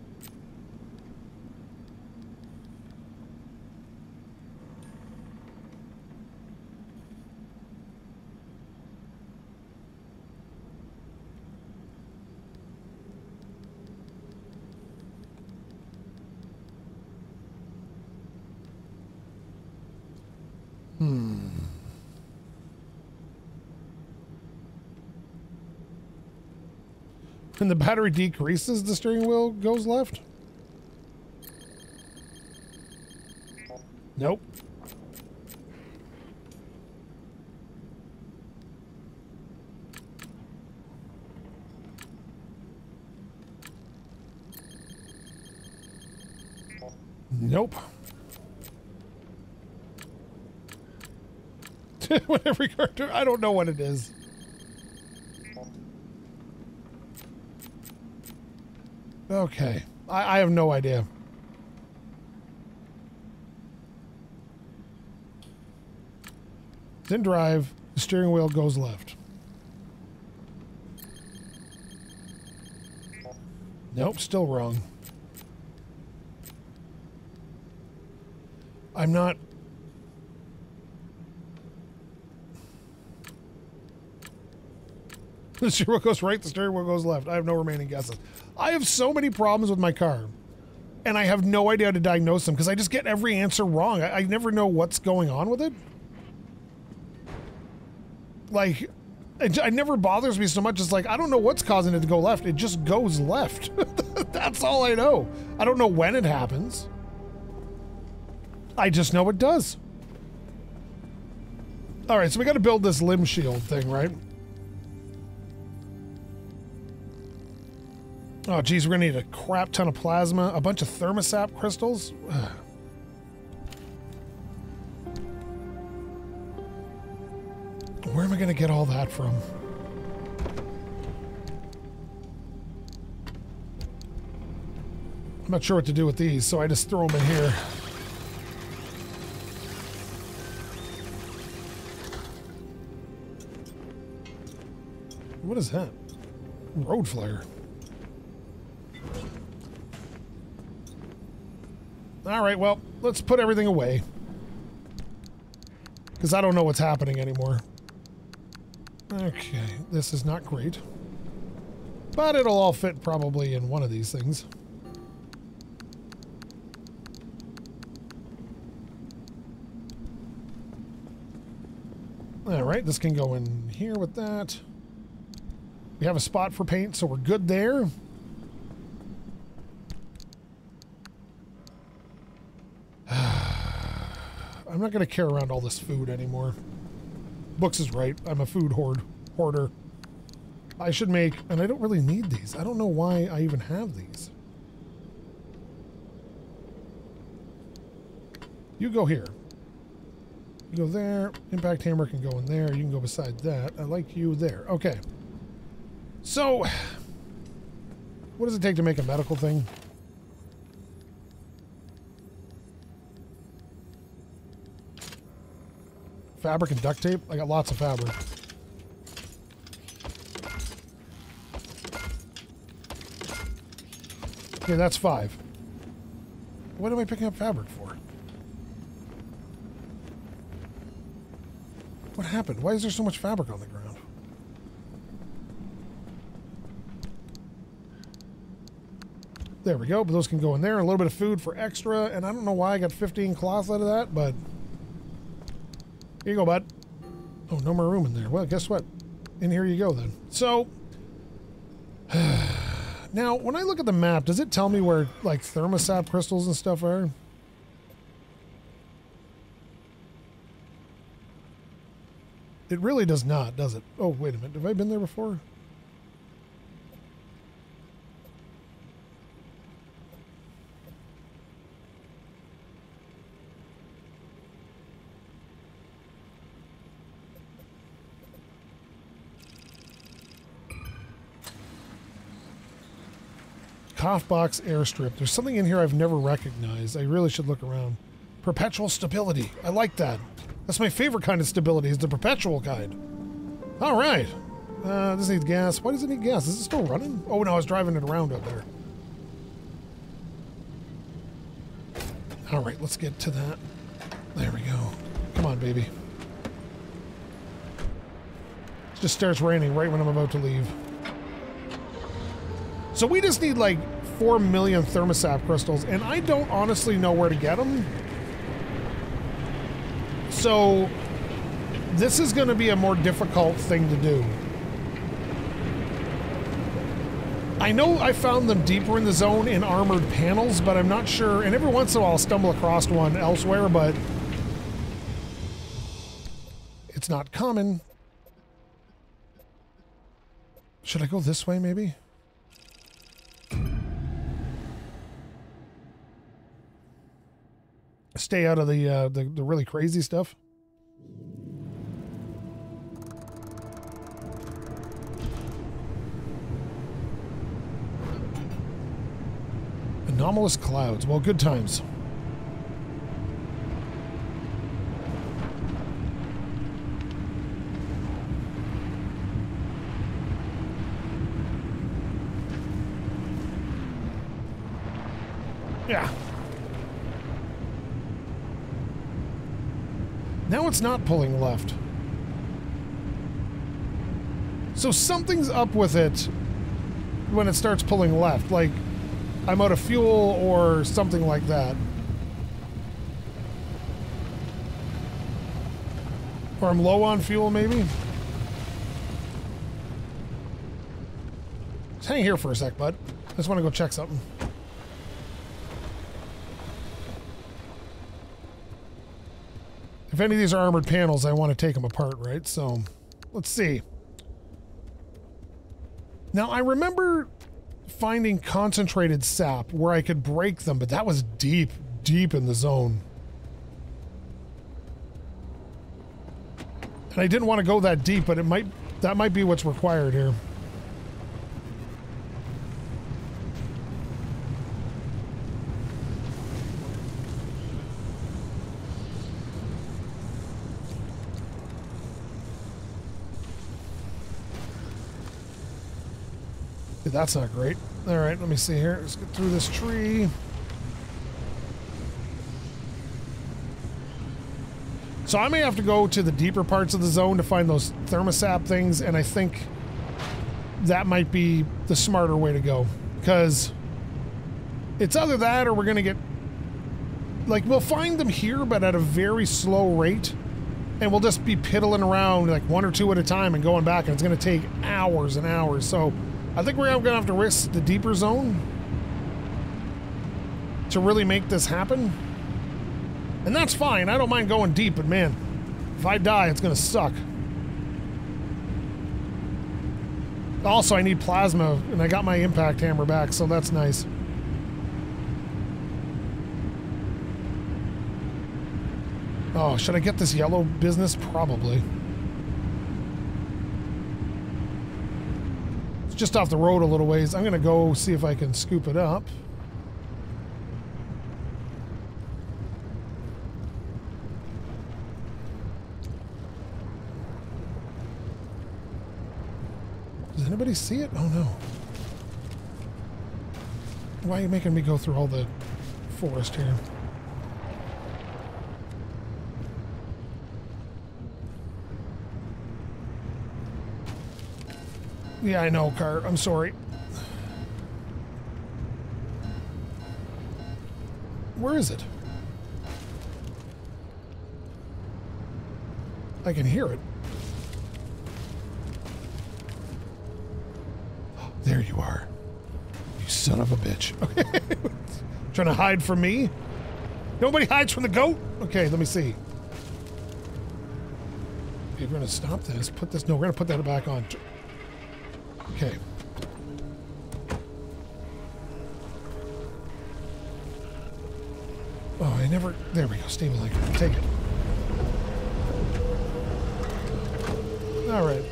When the battery decreases, the steering wheel goes left? Nope. Nope. Whatever character, I don't know what it is. Okay, I, I have no idea. Then drive, the steering wheel goes left. Nope, still wrong. I'm not... The steering wheel goes right, the steering wheel goes left. I have no remaining guesses. I have so many problems with my car, and I have no idea how to diagnose them because I just get every answer wrong. I, I never know what's going on with it. Like, it, it never bothers me so much as, like, I don't know what's causing it to go left. It just goes left. That's all I know. I don't know when it happens. I just know it does. All right, so we got to build this limb shield thing, right? Oh, geez, we're going to need a crap ton of plasma, a bunch of thermosap crystals. Ugh. Where am I going to get all that from? I'm not sure what to do with these, so I just throw them in here. What is that? Road flare. All right, well, let's put everything away. Because I don't know what's happening anymore. Okay, this is not great. But it'll all fit probably in one of these things. All right, this can go in here with that. We have a spot for paint, so we're good there. I'm not going to carry around all this food anymore. Books is right. I'm a food hoard, hoarder. I should make... And I don't really need these. I don't know why I even have these. You go here. You go there. Impact hammer can go in there. You can go beside that. I like you there. Okay. So, what does it take to make a medical thing? Fabric and duct tape? I got lots of fabric. Okay, that's five. What am I picking up fabric for? What happened? Why is there so much fabric on the ground? There we go, but those can go in there. A little bit of food for extra, and I don't know why I got fifteen cloths out of that, but... Here you go, bud. Oh, no more room in there. Well, guess what? In here you go, then. So, Now, when I look at the map, does it tell me where, like, thermosap crystals and stuff are? It really does not, does it? Oh, wait a minute. Have I been there before? Coughbox airstrip. There's something in here I've never recognized. I really should look around. Perpetual stability. I like that. That's my favorite kind of stability, is the perpetual kind. All right. Uh, this needs gas. Why does it need gas? Is it still running? Oh, no, I was driving it around up there. All right, let's get to that. There we go. Come on, baby. It just starts raining right when I'm about to leave. So we just need, like, four million thermosap crystals, and I don't honestly know where to get them. So this is going to be a more difficult thing to do. I know I found them deeper in the zone in armored panels, but I'm not sure. And every once in a while I'll stumble across one elsewhere, but it's not common. Should I go this way maybe? Stay out of the, uh, the the really crazy stuff. Anomalous clouds. Well, good times. Yeah. Now it's not pulling left. So something's up with it when it starts pulling left. Like, I'm out of fuel or something like that. Or I'm low on fuel, maybe? Just hang here for a sec, bud. I just want to go check something. If any of these are armored panels, I want to take them apart, right? So, let's see. Now, I remember finding concentrated sap where I could break them, but that was deep, deep in the zone. And I didn't want to go that deep, but it might, that might be what's required here. That's not great. All right, let me see here. Let's get through this tree. So I may have to go to the deeper parts of the zone to find those thermosap things, and I think that might be the smarter way to go, because it's either that or we're going to get... Like, we'll find them here, but at a very slow rate, and we'll just be piddling around like one or two at a time and going back, and it's going to take hours and hours. So... I think we're going to have to risk the deeper zone to really make this happen. And that's fine. I don't mind going deep, but man, if I die, it's going to suck. Also, I need plasma, and I got my impact hammer back, so that's nice. Oh, should I get this yellow business? Probably. Just off the road a little ways. I'm gonna go see if I can scoop it up. Does anybody see it? Oh no. Why are you making me go through all the forest here? Yeah, I know, Cart. I'm sorry. Where is it? I can hear it. There you are. son of a bitch. Okay. Trying to hide from me? Nobody hides from the goat? Okay, let me see. Okay, we're gonna stop this. Put this. No, we're gonna put that back on. Okay. Oh, I never. There we go. Steam like that. Take it. All right.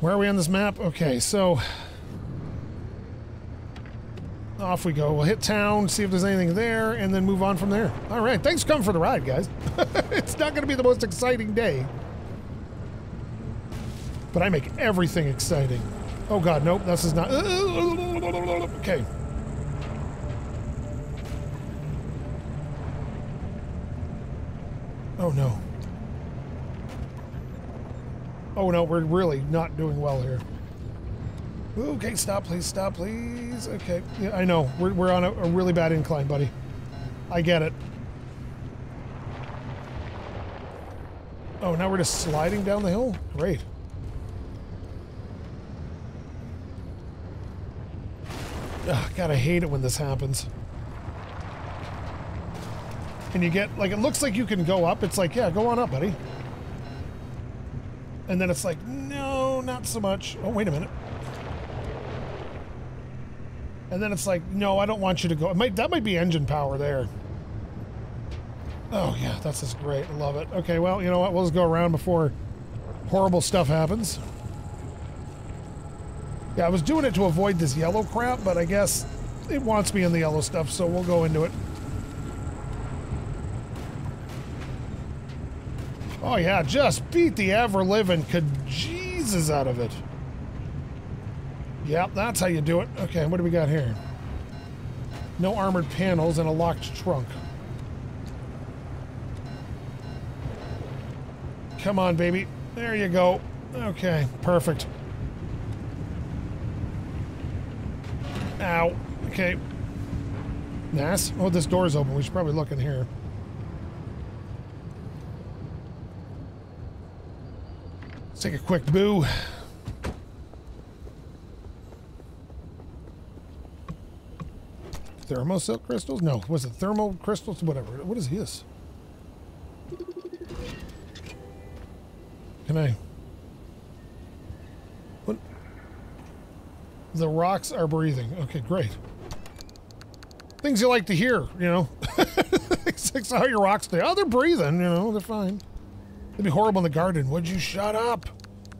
Where are we on this map? Okay, so off we go. We'll hit town, see if there's anything there, and then move on from there. All right, thanks for coming for the ride, guys. It's not going to be the most exciting day, but I make everything exciting. Oh god, nope, this is not... Okay. Oh no. Oh no, we're really not doing well here. Okay, stop, please, stop, please. Okay, yeah, I know. We're, we're on a, a really bad incline, buddy. I get it. Oh, now we're just sliding down the hill? Great. Ugh, God, I hate it when this happens. And you get, like, it looks like you can go up. It's like, yeah, go on up, buddy. And then it's like, no, not so much. Oh, wait a minute. And then it's like, no, I don't want you to go. It might, that might be engine power there. Oh, yeah, that's just great. I love it. Okay, well, you know what? We'll just go around before horrible stuff happens. Yeah, I was doing it to avoid this yellow crap, but I guess it wants me in the yellow stuff, so we'll go into it. Oh, yeah, just beat the ever-living kajesus out of it. Yep, that's how you do it. Okay, what do we got here? No armored panels and a locked trunk. Come on, baby. There you go. Okay, perfect. Ow. Okay. Nice. Oh, this door's open. We should probably look in here. Let's take a quick boo. Thermo silk crystals? No, was it thermal crystals? Whatever. What is this? Can I? What? The rocks are breathing. Okay, great. Things you like to hear, you know. It's like how your rocks stay. Oh, they're breathing, you know, they're fine. It'd be horrible in the garden. Would you shut up?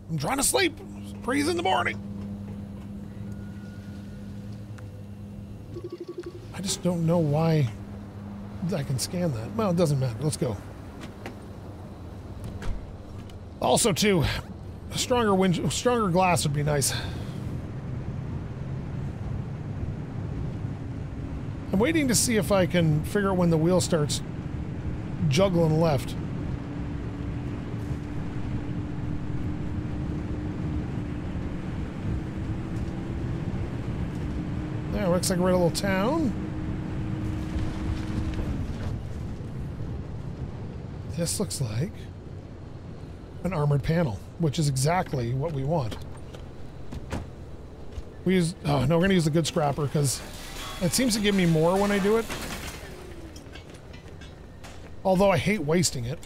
I'm trying to sleep. Breathe in the morning. I just don't know why I can scan that. Well, it doesn't matter. Let's go. Also, too, a stronger wind, stronger glass would be nice. I'm waiting to see if I can figure out when the wheel starts juggling left. Looks like we're in a little town. This looks like an armored panel, which is exactly what we want. We use... Oh, no, we're going to use the good scrapper because it seems to give me more when I do it. Although I hate wasting it.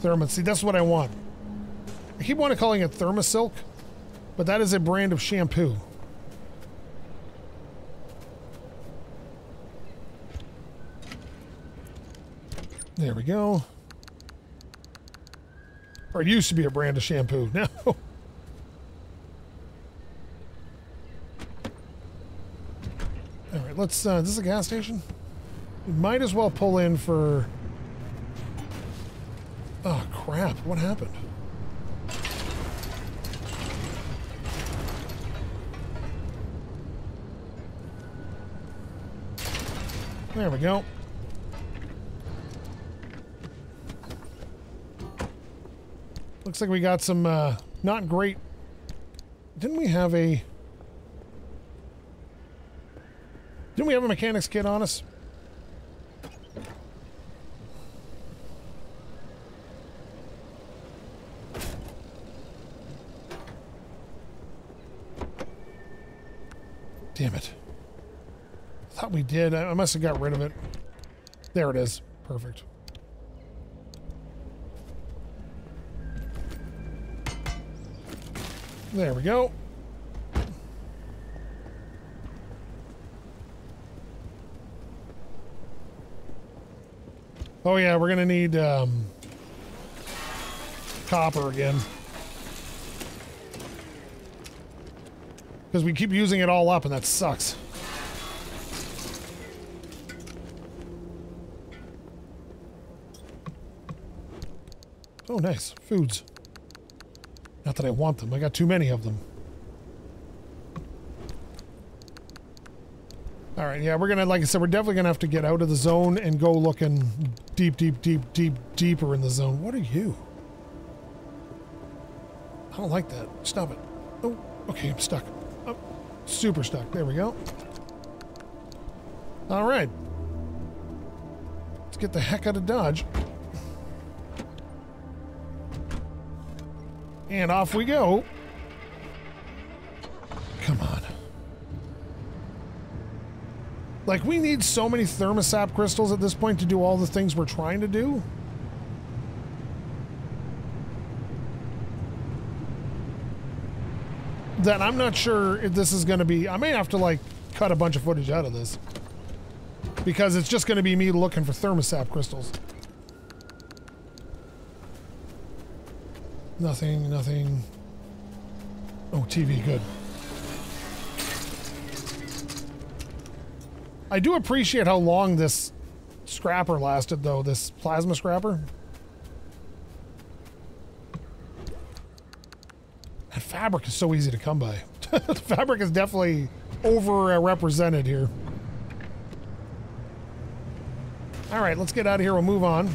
Thermo... See, that's what I want. I keep wanting to calling it Thermosilk, but that is a brand of shampoo. There we go. Or it used to be a brand of shampoo. Now. Alright, let's, uh, is this a gas station? We might as well pull in for... Oh, crap. What happened? There we go. Looks like we got some uh, not great. Didn't we have a? Didn't we have a mechanics kit on us? Damn it. I thought we did. I must have got rid of it. There it is. Perfect. There we go. Oh yeah, we're gonna need um, copper again. Because we keep using it all up and that sucks. Oh nice, foods. Not that I want them, I got too many of them. All right, yeah, we're gonna, like I said, we're definitely gonna have to get out of the zone and go looking deep, deep, deep, deep, deeper in the zone. What are you? I don't like that. Stop it. Oh, okay, I'm stuck. I'm super stuck. There we go. All right. Let's get the heck out of Dodge. And off we go. Come on. Like, we need so many thermosap crystals at this point to do all the things we're trying to do. That I'm not sure if this is going to be... I may have to, like, cut a bunch of footage out of this. Because it's just going to be me looking for thermosap crystals. Nothing, nothing. Oh, T V, good. I do appreciate how long this scrapper lasted, though, this plasma scrapper. That fabric is so easy to come by. The fabric is definitely overrepresented here. All right, let's get out of here. We'll move on.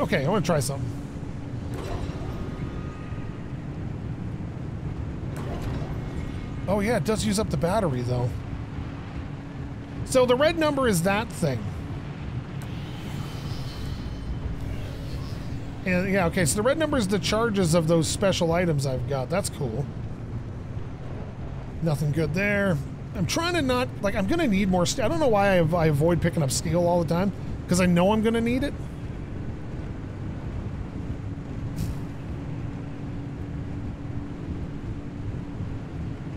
Okay, I want to try something. Oh yeah, it does use up the battery though. So the red number is that thing. And yeah, okay, so the red number is the charges of those special items I've got. That's cool. Nothing good there. I'm trying to not, like, I'm going to need more steel. I don't know why I, I avoid picking up steel all the time, because I know I'm going to need it.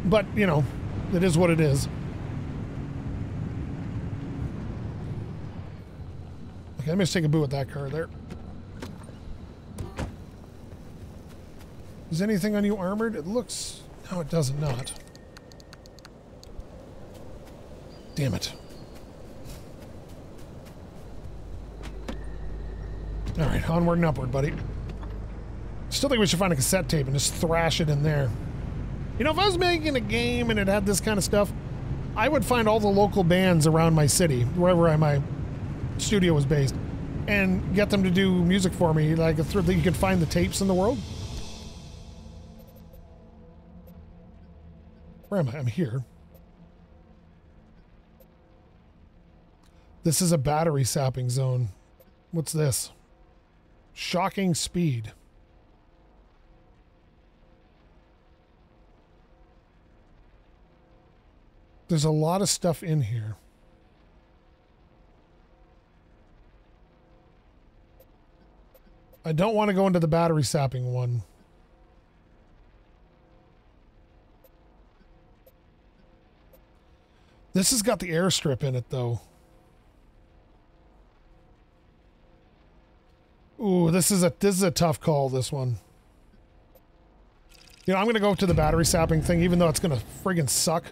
But, you know, it is what it is. Okay, let me just take a boot with that car there. Is anything on you armored? It looks... No, it does not. Damn it. All right, onward and upward, buddy. Still think we should find a cassette tape and just thrash it in there. You know, if I was making a game and it had this kind of stuff, I would find all the local bands around my city, wherever I, my studio was based, and get them to do music for me. Like, you could find the tapes in the world. Where am I? I'm here. This is a battery sapping zone. What's this? Shocking speed. There's a lot of stuff in here. I don't want to go into the battery sapping one. This has got the airstrip in it, though. Ooh, this is a this is a tough call, this one. You know, I'm going to go to the battery sapping thing, even though it's going to friggin' suck.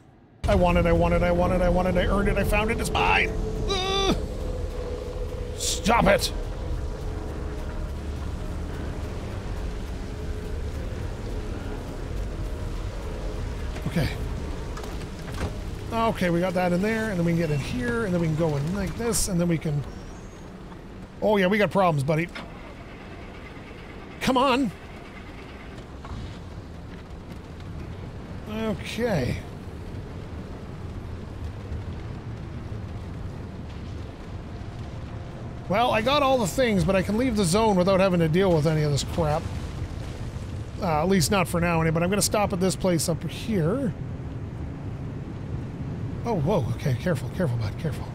I want it, I want it, I want it, I want it, I earned it, I found it, it's mine! Ugh. Stop it! Okay. Okay, we got that in there, and then we can get in here, and then we can go in like this, and then we can... Oh yeah, we got problems, buddy. Come on! Okay. Well, I got all the things, but I can leave the zone without having to deal with any of this crap. Uh, at least not for now, but I'm going to stop at this place up here. Oh, whoa, okay, careful, careful, bud, careful.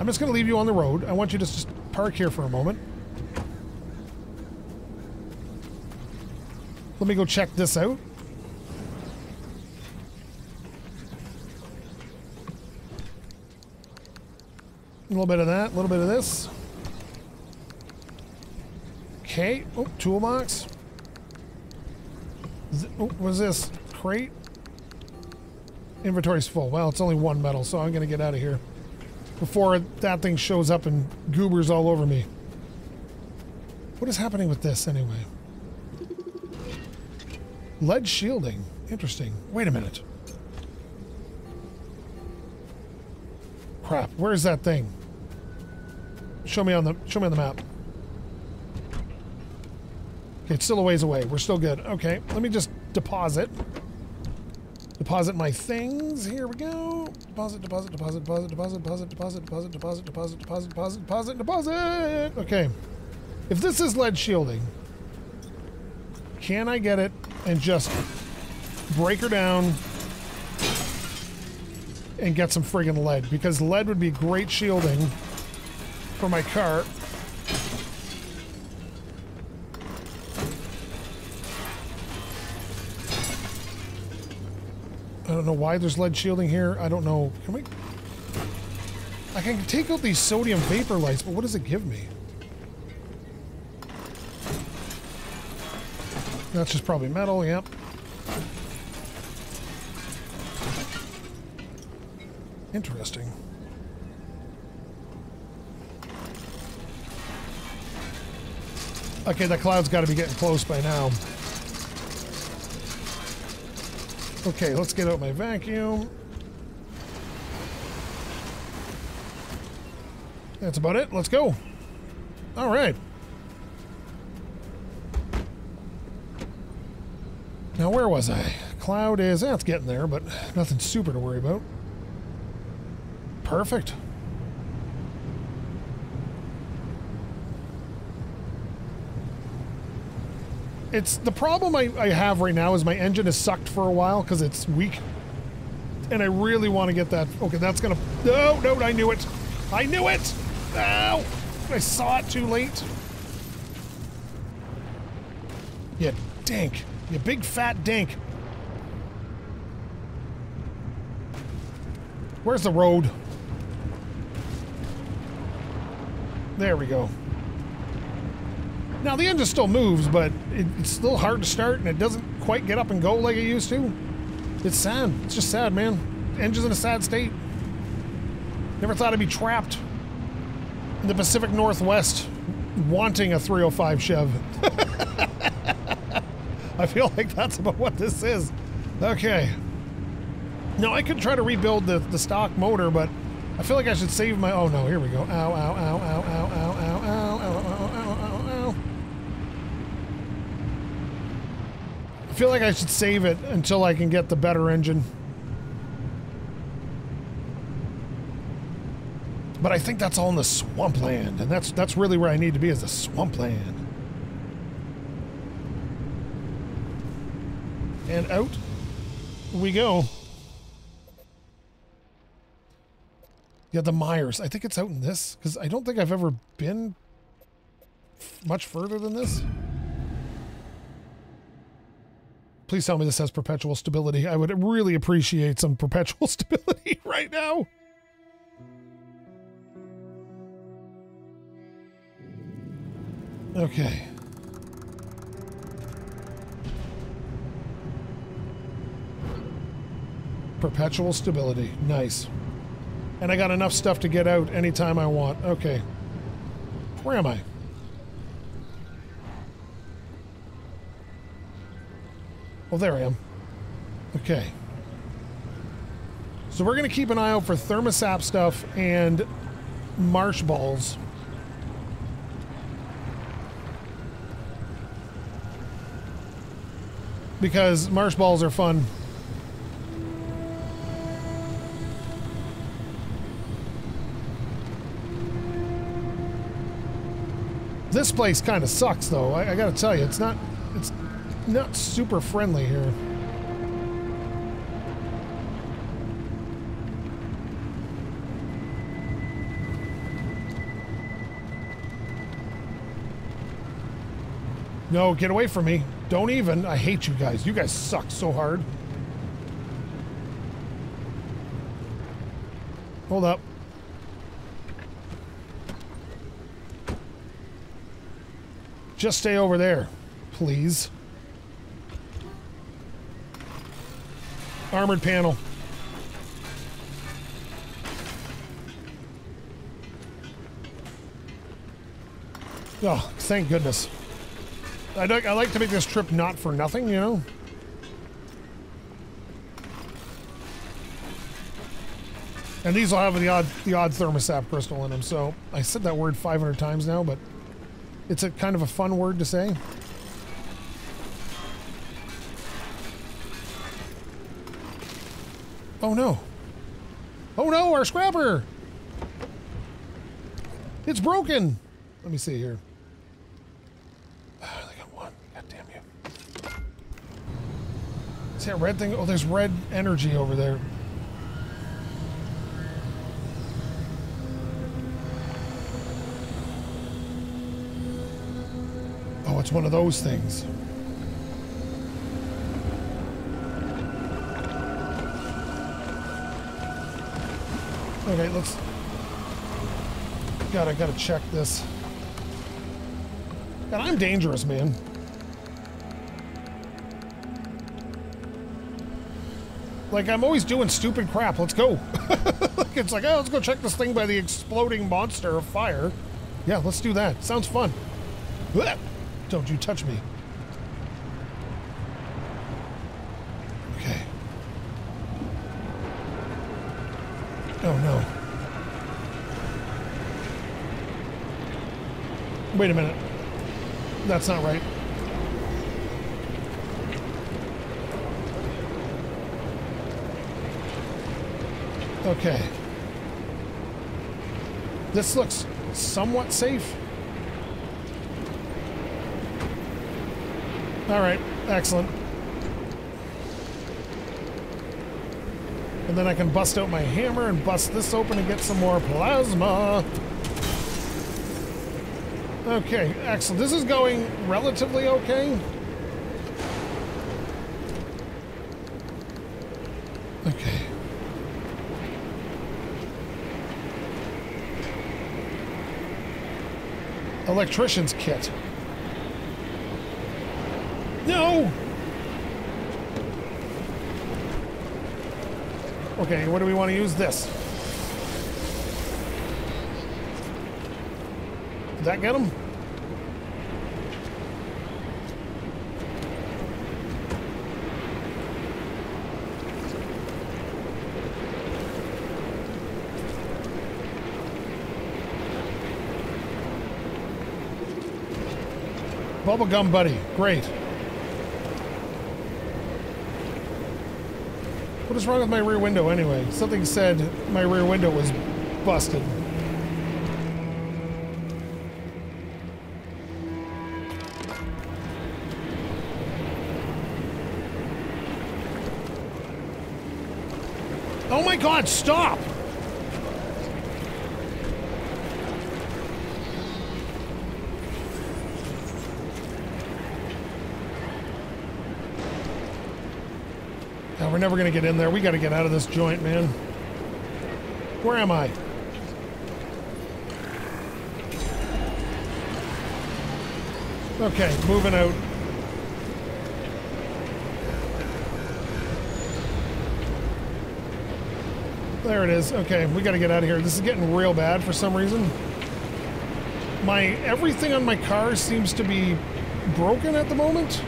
I'm just going to leave you on the road. I want you to just park here for a moment. Let me go check this out. A little bit of that, a little bit of this. Okay, oh, toolbox. Is it, oh, what is this? Crate? Inventory's full. Well, it's only one metal, so I'm gonna get out of here before that thing shows up and goobers all over me. What is happening with this anyway? Lead shielding. Interesting. Wait a minute. Crap, where's that thing? Show me on the show me on the map. Okay, it's still a ways away. We're still good. Okay, let me just deposit. Deposit my things. Here we go. Deposit, deposit, deposit, deposit, deposit, deposit, deposit, deposit, deposit, deposit, deposit, deposit, deposit, deposit. Okay. If this is lead shielding, can I get it and just break her down and get some friggin' lead? Because lead would be great shielding for my car. I don't know why there's lead shielding here. I don't know. Can we... I can take out these sodium vapor lights, but what does it give me? That's just probably metal, yep. Interesting. Okay, that cloud's got to be getting close by now. Okay, let's get out my vacuum. That's about it. Let's go. All right. Now, where was I? Cloud is... that's eh, getting there, but nothing super to worry about. Perfect. It's the problem I, I have right now is my engine is sucked for a while because it's weak, and I really want to get that. Okay, that's gonna... no, no, I knew it. I knew it. Ow! I saw it too late. You dink. You big fat dink. Where's the road? There we go. Now, the engine still moves, but it, it's still hard to start, and it doesn't quite get up and go like it used to. It's sad. It's just sad, man. Engine's in a sad state. Never thought I'd be trapped in the Pacific Northwest wanting a three oh five Chev. I feel like that's about what this is. Okay. Now, I could try to rebuild the, the stock motor, but I feel like I should save my... oh, no, here we go. Ow, ow, ow, ow, ow, ow, ow, ow, ow, ow, ow, ow, ow. I feel like I should save it until I can get the better engine. But I think that's all in the swampland, and that's that's really where I need to be, is the swampland. And out we go. Yeah, the Myers. I think it's out in this, because I don't think I've ever been much further than this. Please tell me this has perpetual stability. I would really appreciate some perpetual stability right now. Okay. Perpetual stability. Nice. And I got enough stuff to get out anytime I want. Okay. Where am I? Well, there I am. Okay. So we're going to keep an eye out for thermosap stuff and marsh balls. Because marsh balls are fun. This place kind of sucks, though. I, I gotta tell you, it's not, it's not super friendly here. No, get away from me. Don't even. I hate you guys. You guys suck so hard. Hold up. Just stay over there, please. Armored panel. Oh, thank goodness. I, I like to make this trip not for nothing, you know? And these will have the odd, the odd thermostat crystal in them, so I said that word five hundred times now, but it's a kind of a fun word to say. Oh no. Oh no, our scrapper! It's broken! Let me see here. That red thing? Oh, there's red energy over there. Oh, it's one of those things. Okay, let's... God, I gotta check this. God, I'm dangerous, man. Like, I'm always doing stupid crap. Let's go. It's like, oh, let's go check this thing by the exploding monster of fire. Yeah, let's do that. Sounds fun. Blech. Don't you touch me. Okay. Oh, no. Wait a minute. That's not right. Okay. This looks somewhat safe. All right, excellent. And then I can bust out my hammer and bust this open and get some more plasma. Okay, excellent. This is going relatively okay. Okay. Electrician's kit. No! Okay, what do we want to use this? Did that get him? Bubblegum buddy, great. What is wrong with my rear window anyway? Something said my rear window was busted. Oh my God, stop! We're never gonna get in there. We gotta get out of this joint, man. Where am I? Okay, moving out. There it is. Okay, we gotta get out of here. This is getting real bad for some reason. My everything on my car seems to be broken at the moment.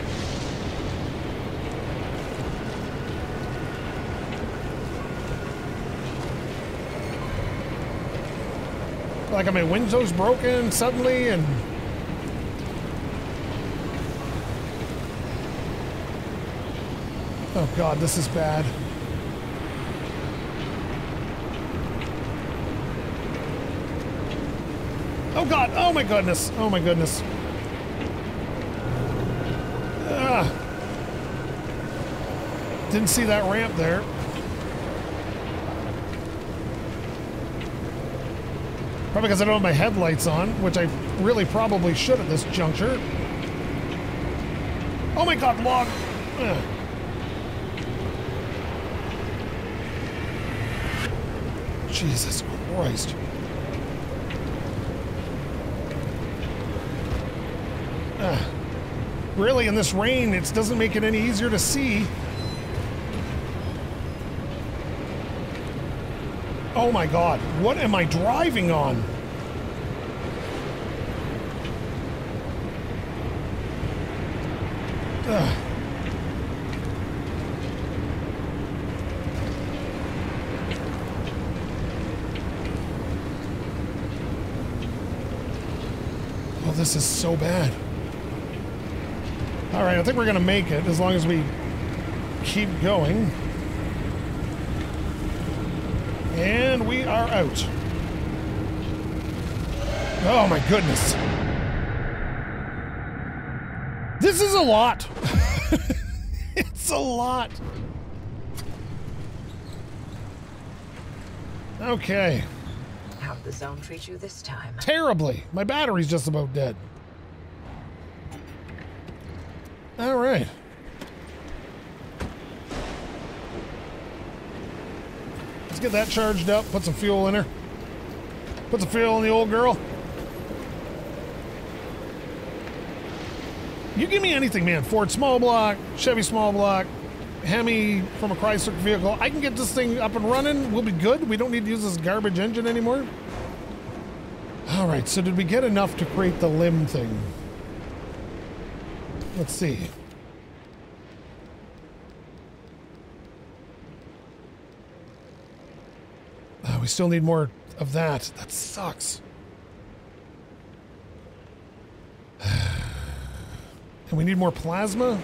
Like, I mean, window's broken suddenly, and oh God, this is bad. Oh god, oh my goodness, oh my goodness. Ugh. Didn't see that ramp there. Probably because I don't have my headlights on, which I really probably should at this juncture. Oh my god, log! Ugh. Jesus Christ. Ugh. Really, in this rain, it doesn't make it any easier to see. Oh my god, what am I driving on? Ugh. Oh, this is so bad. All right, I think we're gonna make it as long as we keep going. And we are out. Oh my goodness. This is a lot. It's a lot. Okay. How'd the zone treat you this time? Terribly. My battery's just about dead. All right. Let's get that charged up, put some fuel in her. Put some fuel in the old girl. You give me anything, man. Ford small block, Chevy small block, Hemi from a Chrysler vehicle. I can get this thing up and running. We'll be good. We don't need to use this garbage engine anymore. All right, so did we get enough to create the limb thing? Let's see. We still need more of that. That sucks. And we need more plasma.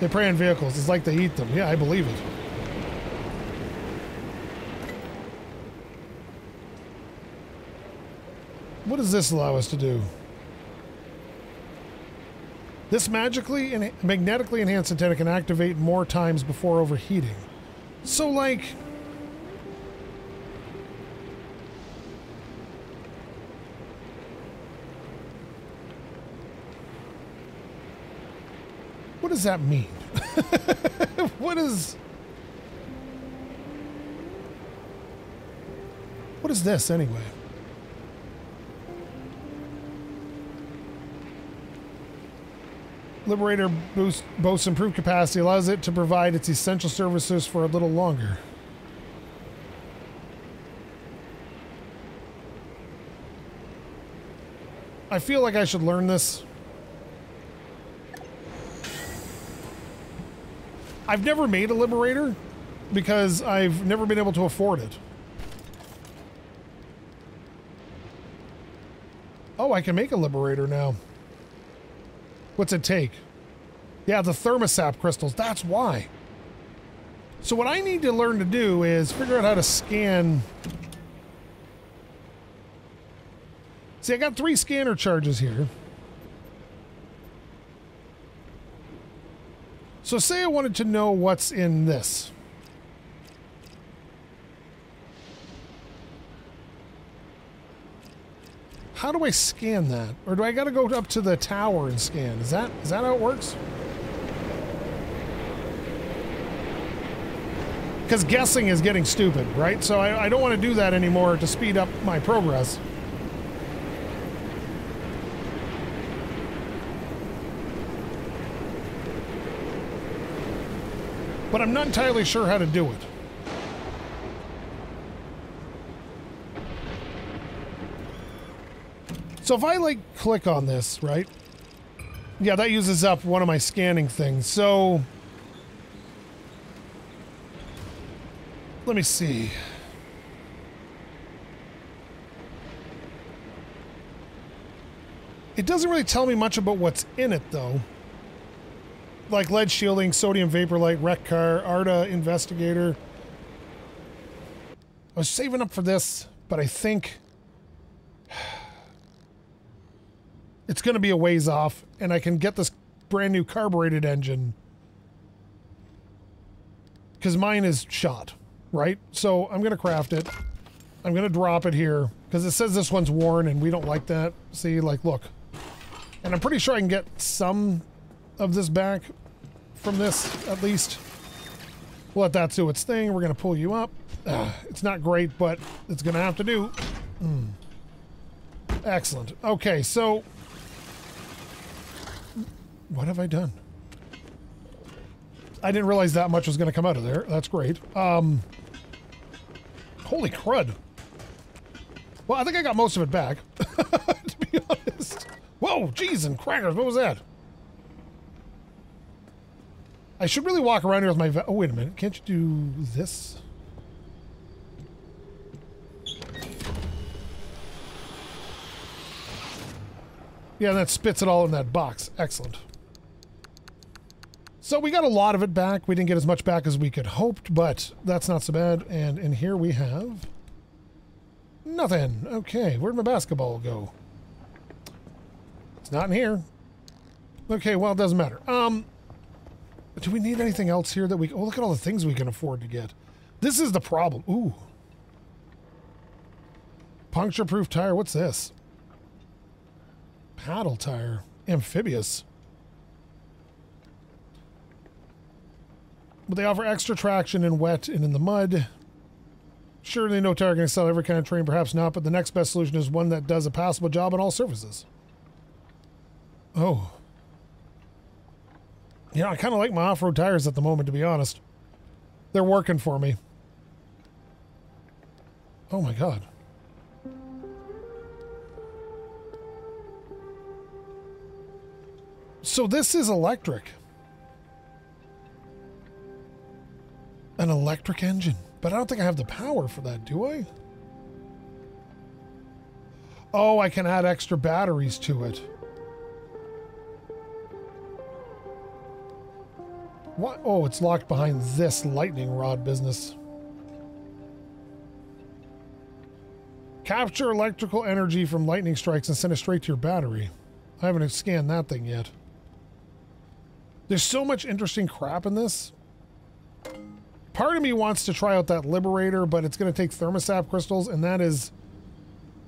They prey on vehicles. It's like they eat them. Yeah, I believe it. What does this allow us to do? This magically and magnetically enhanced antenna can activate more times before overheating. So, like... what does that mean? What is... What is this, anyway? Liberator boost, boasts improved capacity, allows it to provide its essential services for a little longer. I feel like I should learn this. I've never made a Liberator because I've never been able to afford it. Oh, I can make a Liberator now. What's it take? Yeah, the thermosap crystals. That's why. So what I need to learn to do is figure out how to scan. See, I got three scanner charges here. So say I wanted to know what's in this. How do I scan that? Or do I gotta go up to the tower and scan? Is that is that how it works? Because guessing is getting stupid, right? So I, I don't want to do that anymore to speed up my progress. But I'm not entirely sure how to do it. So if I, like, click on this, right? Yeah, that uses up one of my scanning things. So, let me see. It doesn't really tell me much about what's in it, though. Like lead shielding, sodium vapor light, wreck car, A R D A investigator. I was saving up for this, but I think it's going to be a ways off, and I can get this brand new carbureted engine because mine is shot, right? So I'm going to craft it. I'm going to drop it here because it says this one's worn, and we don't like that. See, like, look. And I'm pretty sure I can get some of this back from this, at least. We'll let that do its thing. We're going to pull you up. Ugh, it's not great, but it's going to have to do. Mm. Excellent. Okay, so what have I done? I didn't realize that much was going to come out of there. That's great. Um, holy crud. Well, I think I got most of it back, to be honest. Whoa, geez, and crackers. What was that? I should really walk around here with my... Oh, wait a minute. Can't you do this? Yeah, that spits it all in that box. Excellent. So we got a lot of it back. We didn't get as much back as we could hoped, but that's not so bad. And in here we have... nothing. Okay, where'd my basketball go? It's not in here. Okay, well, it doesn't matter. Um... Do we need anything else here that we... Oh, look at all the things we can afford to get. This is the problem. Ooh. Puncture-proof tire. What's this? Paddle tire. Amphibious. But they offer extra traction in wet and in the mud. Surely no tire can sell every kind of terrain. Perhaps not, but the next best solution is one that does a passable job on all surfaces. Oh. You know, I kind of like my off-road tires at the moment, to be honest. They're working for me. Oh my god. So this is electric. An electric engine. But I don't think I have the power for that, do I? Oh, I can add extra batteries to it. What? Oh, it's locked behind this lightning rod business. Capture electrical energy from lightning strikes and send it straight to your battery. I haven't scanned that thing yet. There's so much interesting crap in this. Part of me wants to try out that Liberator, but it's going to take thermostat crystals, and that is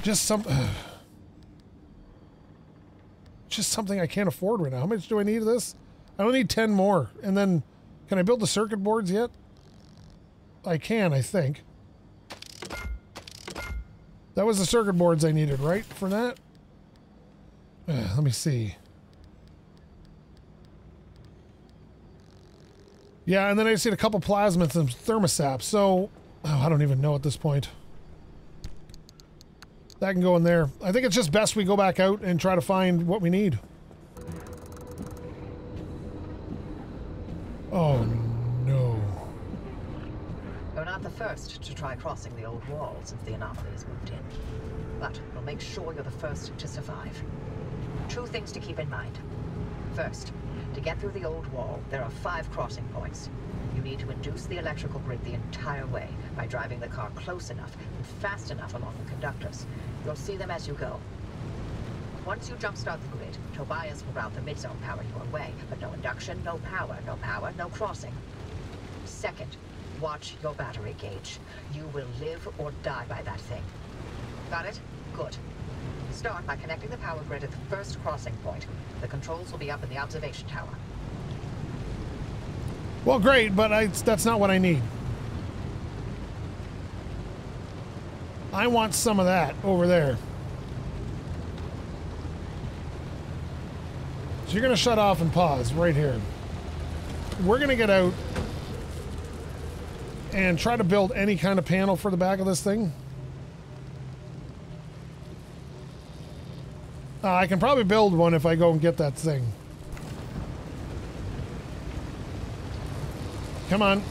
just some... Uh, just something I can't afford right now. How much do I need of this? I don't need ten more. And then, can I build the circuit boards yet? I can, I think. That was the circuit boards I needed, right? For that? Uh, let me see. Yeah, and then I just need a couple plasmids and thermosaps. So, oh, I don't even know at this point. That can go in there. I think it's just best we go back out and try to find what we need. Oh, no. You're not the first to try crossing the old wall since the anomalies moved in. But we'll make sure you're the first to survive. Two things to keep in mind. First, to get through the old wall, there are five crossing points. You need to induce the electrical grid the entire way by driving the car close enough and fast enough along the conductors. You'll see them as you go. Once you jumpstart the grid, Tobias will route the mid-zone power your way, but no induction, no power, no power, no crossing. Second, watch your battery gauge. You will live or die by that thing. Got it? Good. Start by connecting the power grid at the first crossing point. The controls will be up in the observation tower. Well, great, but I, that's not what I need. I want some of that over there. So you're going to shut off and pause right here. We're going to get out and try to build any kind of panel for the back of this thing. Uh, I can probably build one if I go and get that thing. Come on.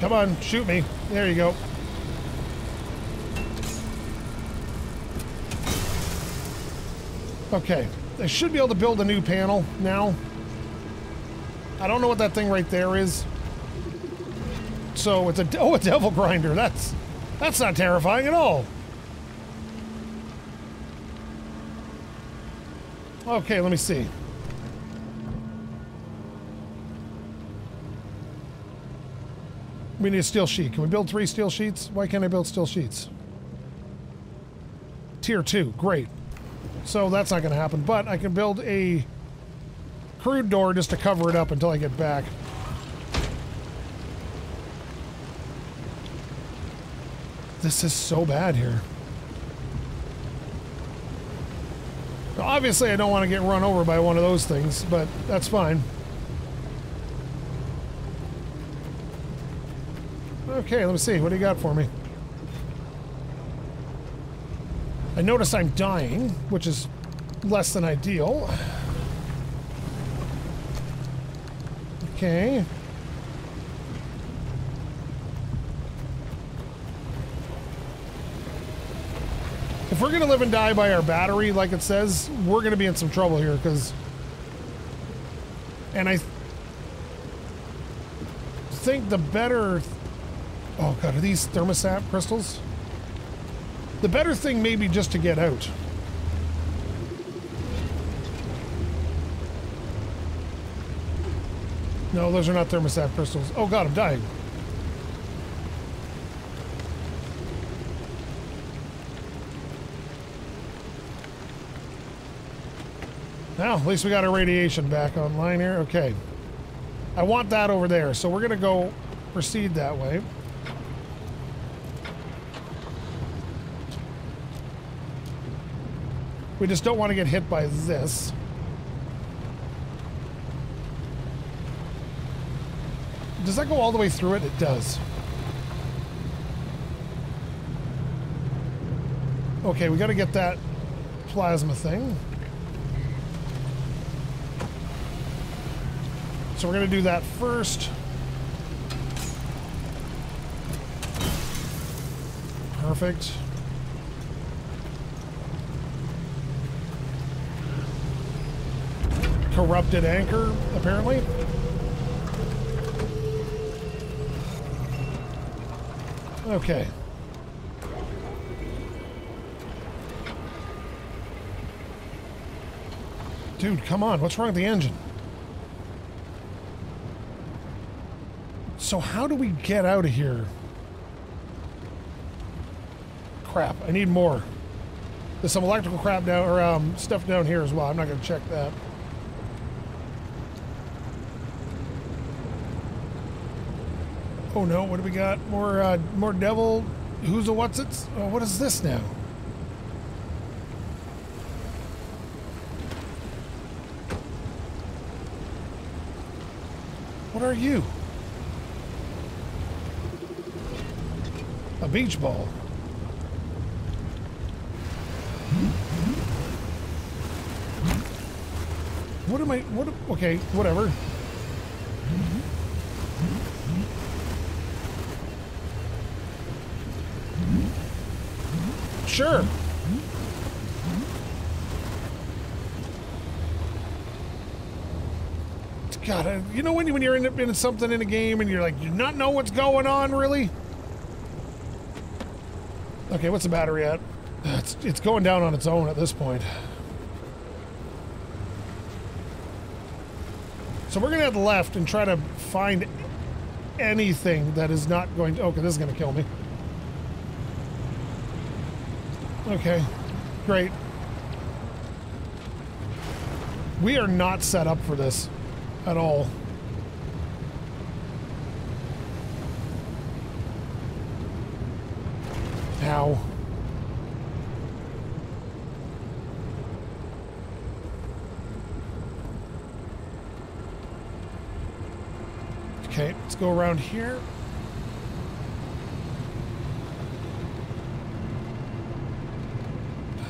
Come on, shoot me. There you go. Okay, I should be able to build a new panel now. I don't know what that thing right there is. So it's a, oh, a devil grinder. That's, that's not terrifying at all. Okay, let me see. We need a steel sheet. Can we build three steel sheets? Why can't I build steel sheets? Tier two, great. So that's not gonna happen, but I can build a crude door just to cover it up until I get back. This is so bad here. Now, obviously I don't want to get run over by one of those things, but that's fine. Okay, let me see. What do you got for me? I notice I'm dying, which is less than ideal. Okay. If we're going to live and die by our battery, like it says, we're going to be in some trouble here, because... And I th- think the better... Th Oh god, are these thermostat crystals? The better thing may be just to get out. No, those are not thermostat crystals. Oh god, I'm dying. Now, at least we got our radiation back online here. Okay. I want that over there, so we're gonna go proceed that way. We just don't want to get hit by this. Does that go all the way through it? It does. Okay, we got to get that plasma thing. So we're going to do that first. Perfect. Corrupted anchor, apparently. Okay. Dude, come on. What's wrong with the engine? So how do we get out of here? Crap. I need more. There's some electrical crap down, or um, stuff down here as well. I'm not going to check that. Oh no, what do we got? More uh, more devil. Who's a what's it? Oh, what is this now? What are you? A beach ball. What am I, what, okay, whatever. Sure. God, you know when, when you're in, in something in a game and you're like, you not know what's going on, really? Okay, what's the battery at? It's, it's going down on its own at this point. So we're going to head left and try to find anything that is not going to... Okay, this is going to kill me. Okay, great. We are not set up for this at all. Ow. Okay, let's go around here.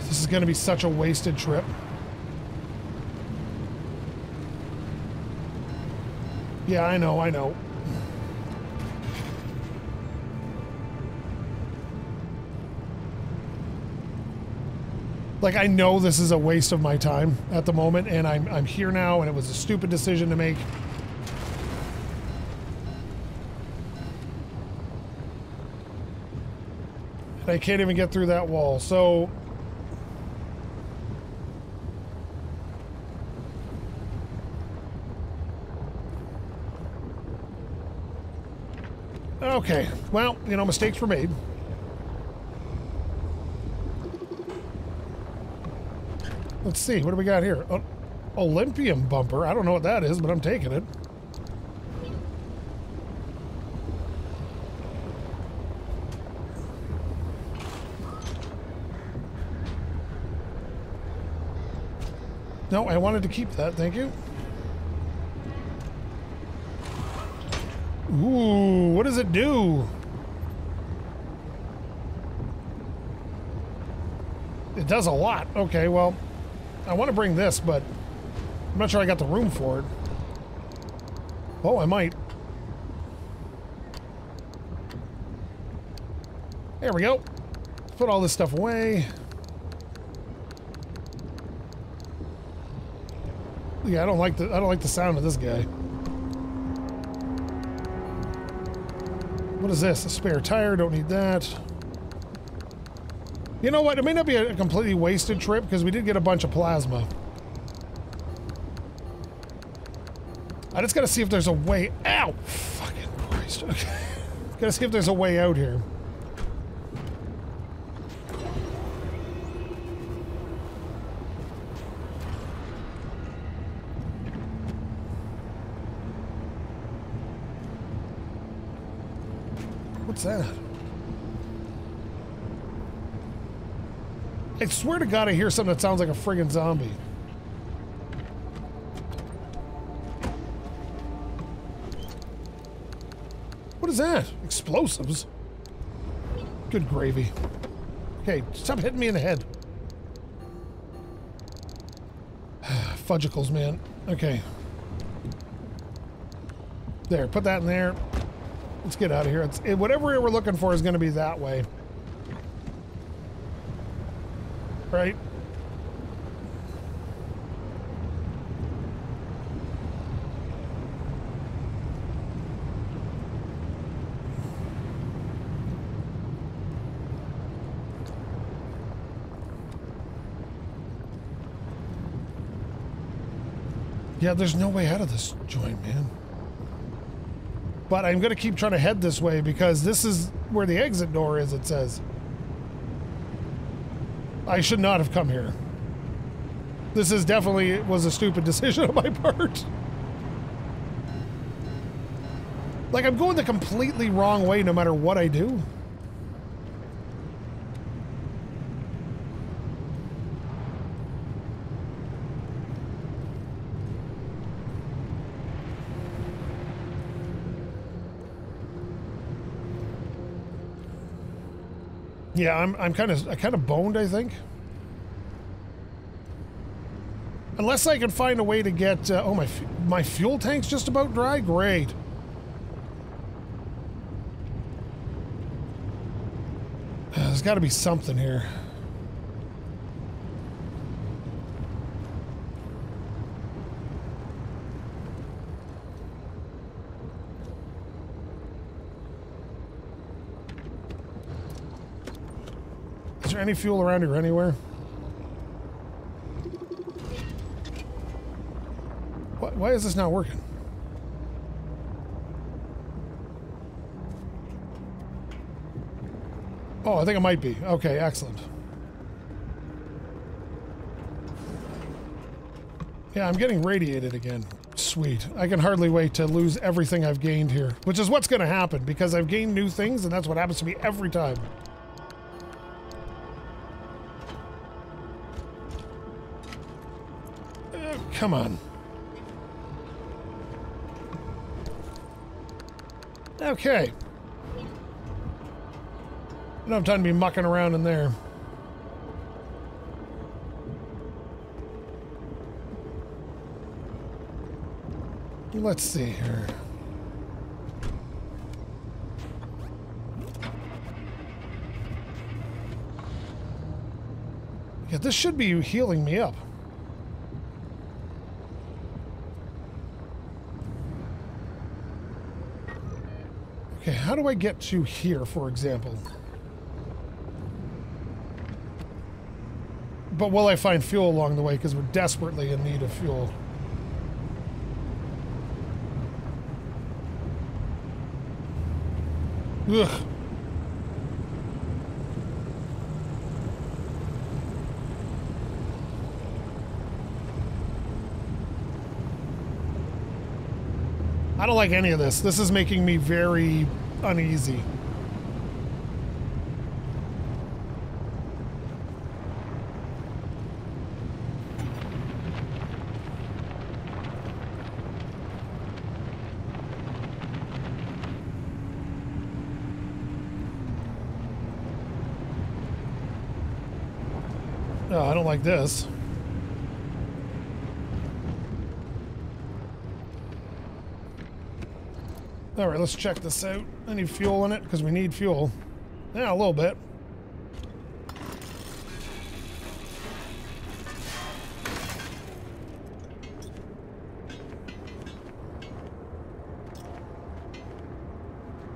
This is going to be such a wasted trip. Yeah, I know, I know. Like, I know this is a waste of my time at the moment, and I'm, I'm here now, and it was a stupid decision to make. They can't even get through that wall. So okay, well, you know, mistakes were made. Let's see, what do we got here? An Olympium bumper. I don't know what that is, but I'm taking it. No, I wanted to keep that, thank you. Ooh, what does it do? It does a lot. Okay, well, I want to bring this, but I'm not sure I got the room for it. Oh, I might. There we go. Put all this stuff away. Yeah, I don't like the I don't like the sound of this guy. What is this? A spare tire? Don't need that. You know what? It may not be a completely wasted trip because we did get a bunch of plasma. I just gotta see if there's a way out. Fucking Christ. Okay. Gotta see if there's a way out here. What's that? I swear to God, I hear something that sounds like a friggin' zombie. What is that? Explosives? Good gravy. Okay, stop hitting me in the head. Fudgicles, man. Okay. There, put that in there. Let's get out of here. It's, it, whatever we're looking for is going to be that way. Right? Yeah, there's no way out of this joint, man. But I'm going to keep trying to head this way because this is where the exit door is, it says. I should not have come here. This is definitely, it was a stupid decision on my part. Like, I'm going the completely wrong way no matter what I do. Yeah, I'm I'm kind of I kind of boned, I think. Unless I can find a way to get uh, oh my my fuel tank's just about dry. Great. Uh, there's got to be something here. Any fuel around here anywhere? What, why is this not working? Oh, I think it might be. Okay, excellent. Yeah, I'm getting radiated again. Sweet. I can hardly wait to lose everything I've gained here, which is what's going to happen because I've gained new things and that's what happens to me every time. Come on. Okay. I don't have time to be mucking around in there. Let's see here. Yeah, this should be healing me up. How do I get to here, for example? But will I find fuel along the way? Because we're desperately in need of fuel. Ugh. I don't like any of this. This is making me very uneasy. No, I don't like this. All right, let's check this out. I need fuel in it because we need fuel. Yeah, a little bit.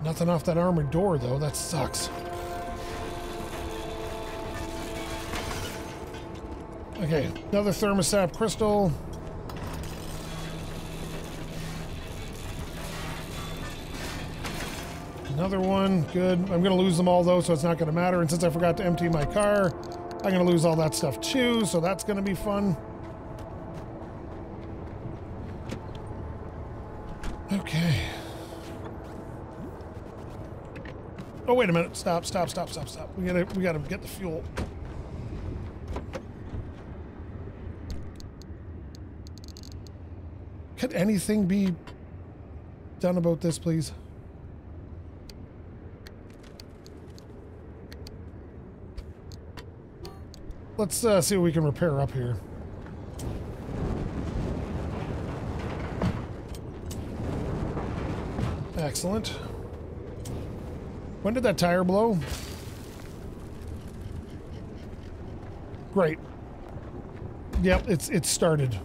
Nothing off that armored door, though. That sucks. Okay, another thermostat crystal. Another one, good. I'm gonna lose them all though, so it's not gonna matter. And since I forgot to empty my car, I'm gonna lose all that stuff too, so that's gonna be fun. Okay. Oh, wait a minute, stop, stop, stop, stop, stop. We gotta, we gotta get the fuel. Could anything be done about this, please? Let's uh, see what we can repair up here. Excellent. When did that tire blow? Great. Yep, it's it started.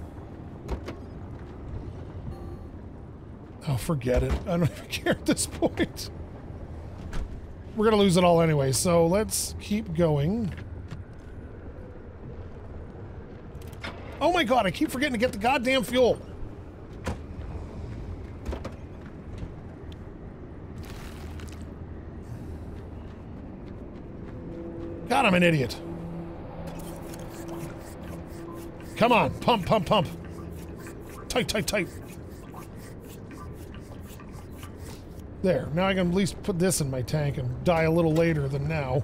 Oh, forget it. I don't even care at this point. We're gonna lose it all anyway, so let's keep going. Oh my god, I keep forgetting to get the goddamn fuel. God, I'm an idiot. Come on, pump, pump, pump. Tight, tight, tight. There, now I can at least put this in my tank and die a little later than now.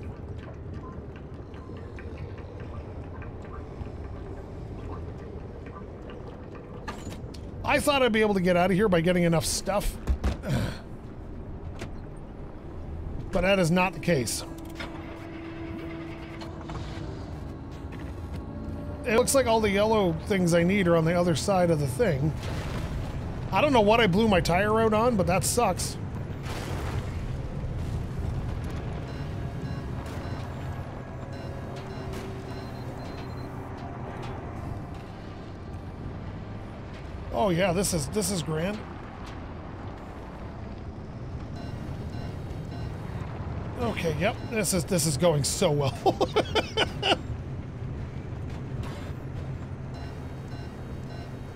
I thought I'd be able to get out of here by getting enough stuff. But that is not the case. It looks like all the yellow things I need are on the other side of the thing. I don't know what I blew my tire out on, but that sucks. Oh yeah, this is this is grand. Okay, yep, this is this is going so well.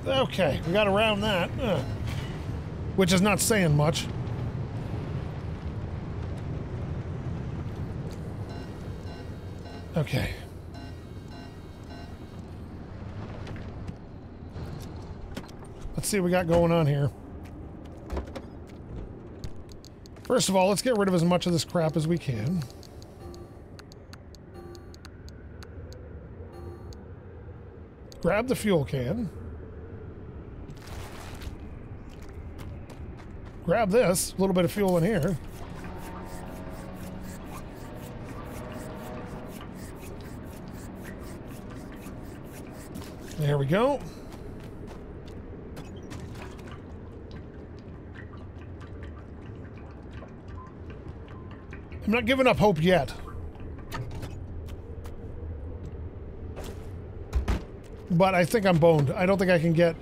Okay, we got around that, uh, which is not saying much. Okay. Let's see what we got going on here. First of all, let's get rid of as much of this crap as we can. Grab the fuel can. Grab this, a little bit of fuel in here. There we go. I'm not giving up hope yet. But I think I'm boned. I don't think I can get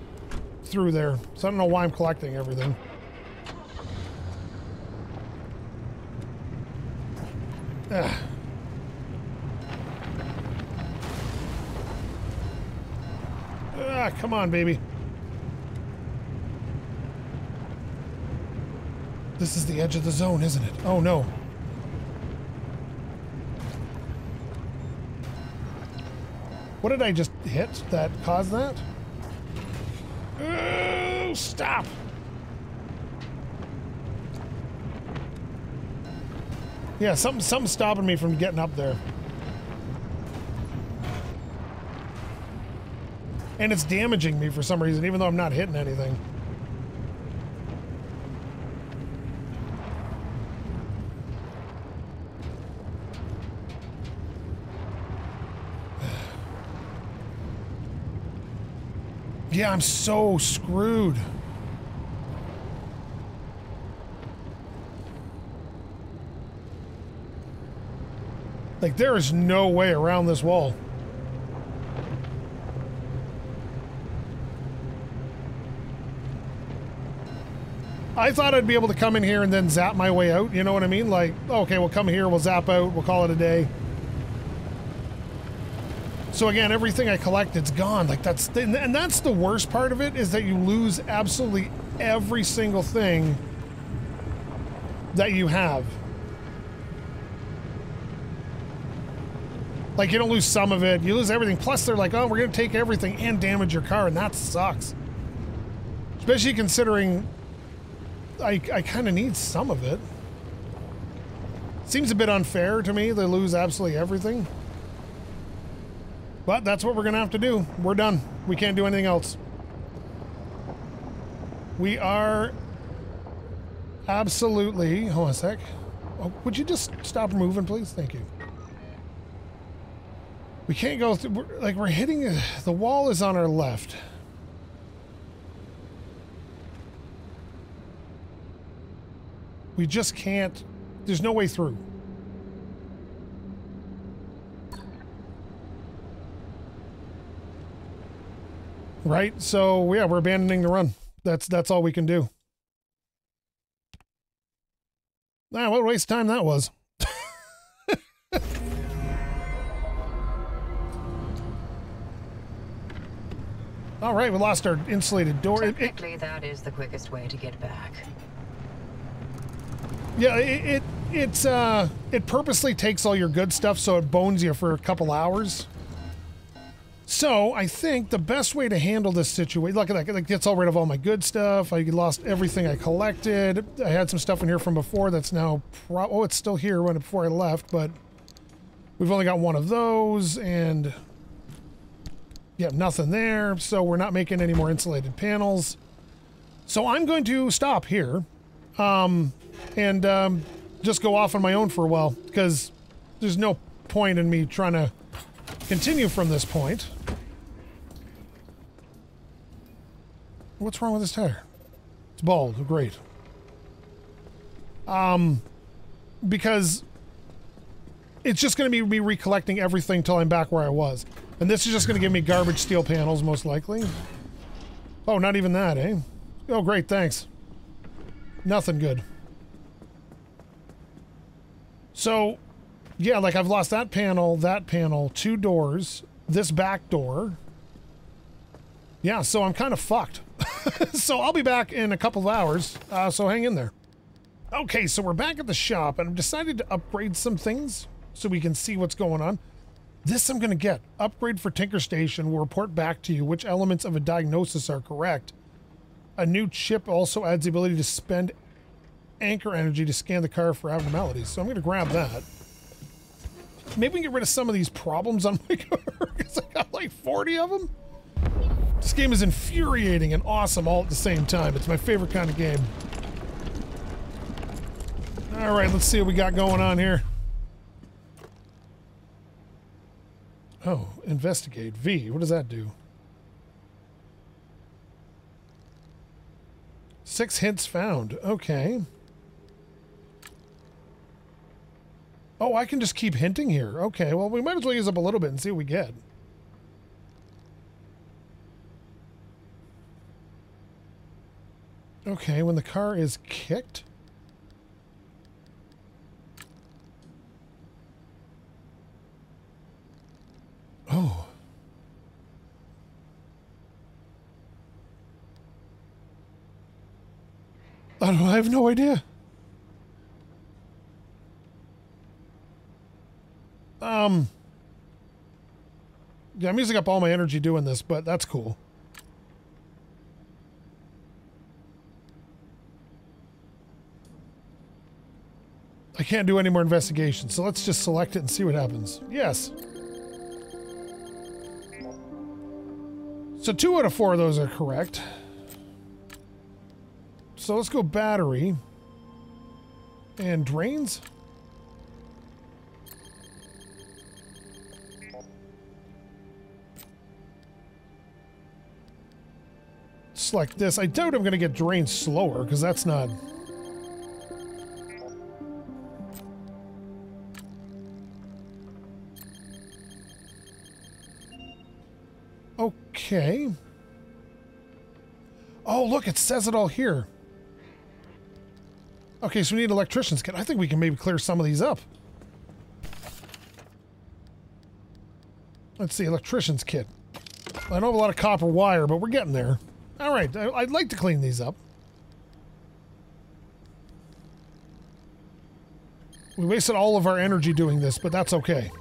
through there. So I don't know why I'm collecting everything. Ugh. Ah, come on, baby. This is the edge of the zone, isn't it? Oh, no. What did I just hit that caused that? Oh, stop! Yeah, something, something's stopping me from getting up there. And it's damaging me for some reason, even though I'm not hitting anything. Yeah, I'm so screwed. Like, there is no way around this wall. I thought I'd be able to come in here and then zap my way out, you know what I mean? Like, okay, we'll come here, we'll zap out, we'll call it a day. So again, everything I collect, it's gone. Like that's the, and that's the worst part of it, is that you lose absolutely every single thing that you have. Like, you don't lose some of it, you lose everything. Plus they're like, oh, we're gonna take everything and damage your car, and that sucks. Especially considering I, I kind of need some of it. Seems a bit unfair to me to lose absolutely everything. But that's what we're going to have to do. We're done. We can't do anything else. We are absolutely... Hold on a sec. Oh, would you just stop moving, please? Thank you. We can't go through... We're, like, we're hitting... The wall is on our left. We just can't... There's no way through. Right? So, yeah, we're abandoning the run. That's that's all we can do. Ah, what a waste of time that was. All right, we lost our insulated door. Technically, it, it, that is the quickest way to get back. Yeah, it, it, it's, uh, it purposely takes all your good stuff, so it bones you for a couple hours. So I think the best way to handle this situation, look at that, it gets all rid of all my good stuff. I lost everything I collected. I had some stuff in here from before that's now, pro oh, it's still here when before I left, but we've only got one of those, and yeah, nothing there. So we're not making any more insulated panels. So I'm going to stop here um, and um, just go off on my own for a while, because there's no point in me trying to continue from this point. What's wrong with this tire? It's bald. Great. Um, because it's just going to be me recollecting everything till I'm back where I was, and this is just going to give me garbage steel panels most likely. Oh, not even that, eh? Oh, great, thanks. Nothing good. So. Yeah, like I've lost that panel, that panel, two doors, this back door. Yeah, so I'm kind of fucked. So I'll be back in a couple of hours, uh, so hang in there. Okay, so we're back at the shop, and I've decided to upgrade some things so we can see what's going on. This I'm going to get. Upgrade for Tinker Station. We'll report back to you which elements of a diagnosis are correct. A new chip also adds the ability to spend anchor energy to scan the car for abnormalities, so I'm going to grab that. Maybe we can get rid of some of these problems on my car, because I got like forty of them. This game is infuriating and awesome all at the same time. It's my favorite kind of game. All right, let's see what we got going on here. Oh, investigate V. What does that do? Six hints found. Okay. Oh, I can just keep hinting here. Okay, well, we might as well use up a little bit and see what we get. Okay, when the car is kicked. Oh. I don't know, I have no idea. Um, yeah, I'm using up all my energy doing this, but that's cool. I can't do any more investigation, so let's just select it and see what happens. Yes. So two out of four of those are correct. So let's go battery and drains. Select this. I doubt I'm going to get drains slower because that's not... Okay. Oh, look, it says it all here. Okay, so we need electrician's kit. I think we can maybe clear some of these up. Let's see, electrician's kit. I don't have a lot of copper wire, but we're getting there. All right, I, I'd like to clean these up. We wasted all of our energy doing this, but that's okay.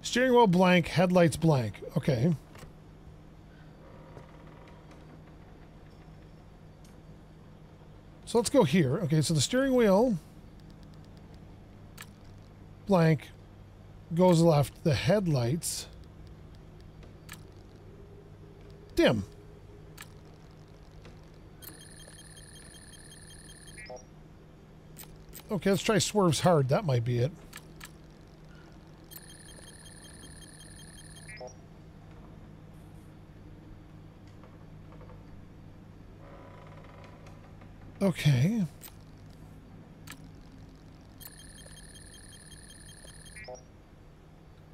Steering wheel blank, headlights blank. Okay. So let's go here. Okay, so the steering wheel blank goes left. The headlights dim. Okay, let's try swerves hard. That might be it. Okay.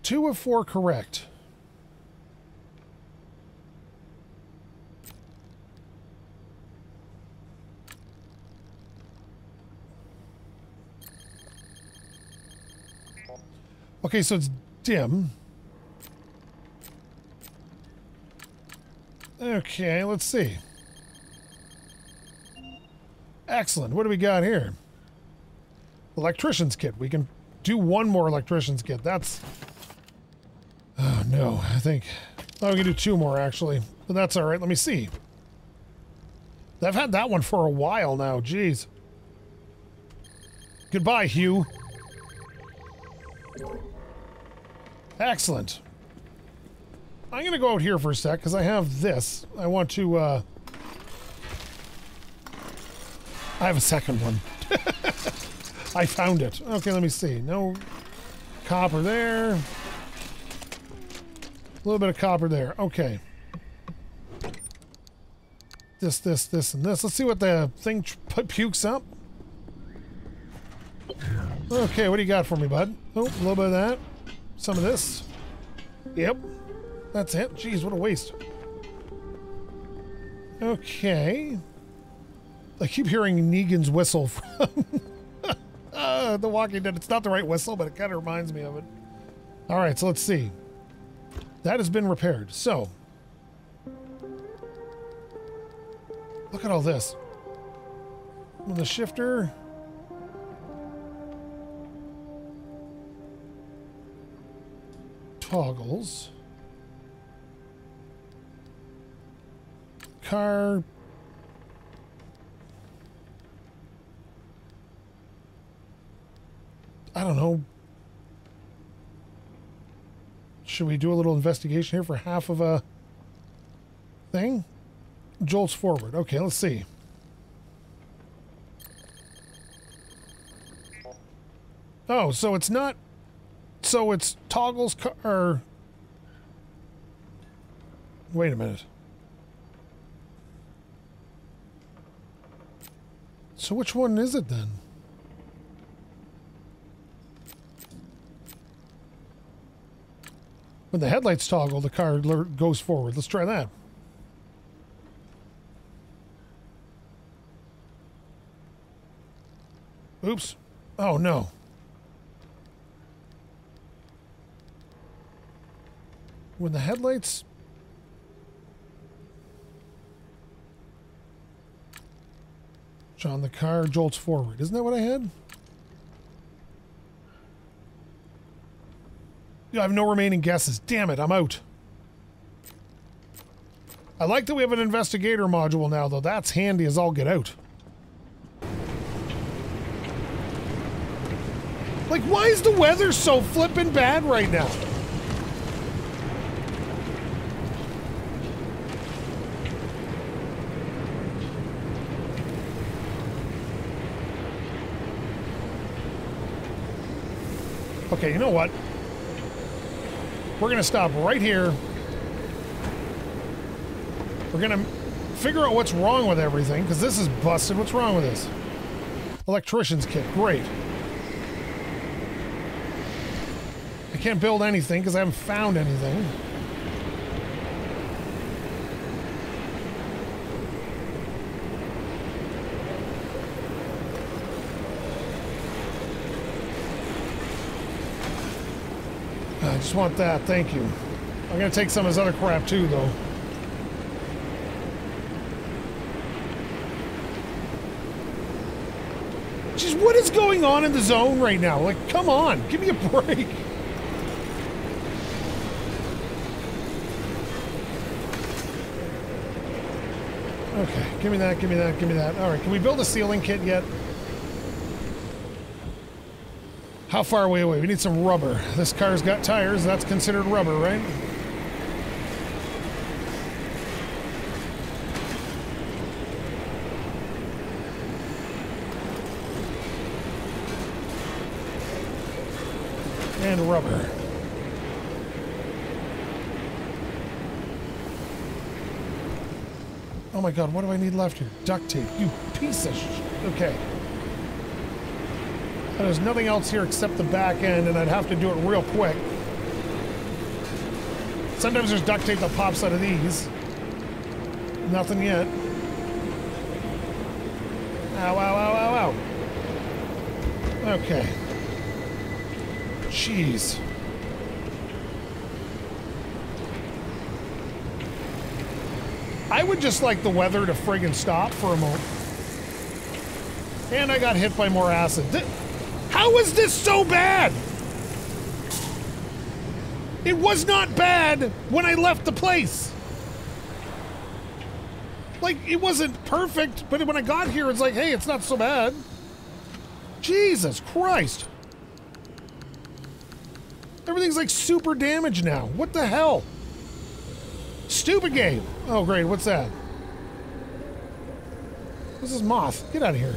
Two of four correct. Okay, so it's dim. Okay, let's see. Excellent. What do we got here? Electrician's kit. We can do one more electrician's kit. That's... Oh, no. I think... Oh, we can do two more, actually. But that's all right. Let me see. I've had that one for a while now. Jeez. Goodbye, Hugh. Excellent. I'm going to go out here for a sec, because I have this. I want to, uh... I have a second one. I found it. Okay, let me see. No copper there. A little bit of copper there. Okay. This, this, this, and this. Let's see what the thing pukes up. Okay, what do you got for me, bud? Oh, a little bit of that. Some of this. Yep. That's it. Jeez, what a waste. Okay. I keep hearing Negan's whistle from uh, The Walking Dead. It's not the right whistle, but it kind of reminds me of it. All right, so let's see. That has been repaired. So, look at all this. The shifter. Toggles. Car... I don't know. Should we do a little investigation here for half of a thing? Jolts forward. Okay, let's see. Oh, so it's not... So it's toggles car... Wait a minute. So which one is it then? When the headlights toggle, the car goes forward. Let's try that. Oops. Oh, no. When the headlights... John the car jolts forward. Isn't that what I had? I have no remaining guesses. Damn it, I'm out. I like that we have an investigator module now, though. That's handy as all get out. Like, why is the weather so flippin' bad right now? Okay, you know what? We're gonna stop right here. We're gonna figure out what's wrong with everything, because this is busted. What's wrong with this? Electrician's kit, great. I can't build anything because I haven't found anything. I just want that, thank you. I'm gonna take some of his other crap too, though. Just what is going on in the zone right now? Like, come on, give me a break. Okay, give me that, give me that, give me that. All right, can we build a ceiling kit yet? How far away away? We need some rubber. This car's got tires. That's considered rubber, right? And rubber. Oh my god, what do I need left here? Duct tape, you piece of shit. Okay. There's nothing else here except the back end, and I'd have to do it real quick. Sometimes there's duct tape that pops out of these. Nothing yet. Ow, ow, ow, ow, ow. Okay. Jeez. I would just like the weather to friggin' stop for a moment. And I got hit by more acid. How is this so bad? It was not bad when I left the place. Like, it wasn't perfect, but when I got here, it's like, hey, it's not so bad. Jesus Christ. Everything's like super damaged now. What the hell? Stupid game. Oh, great. What's that? This is Moth. Get out of here.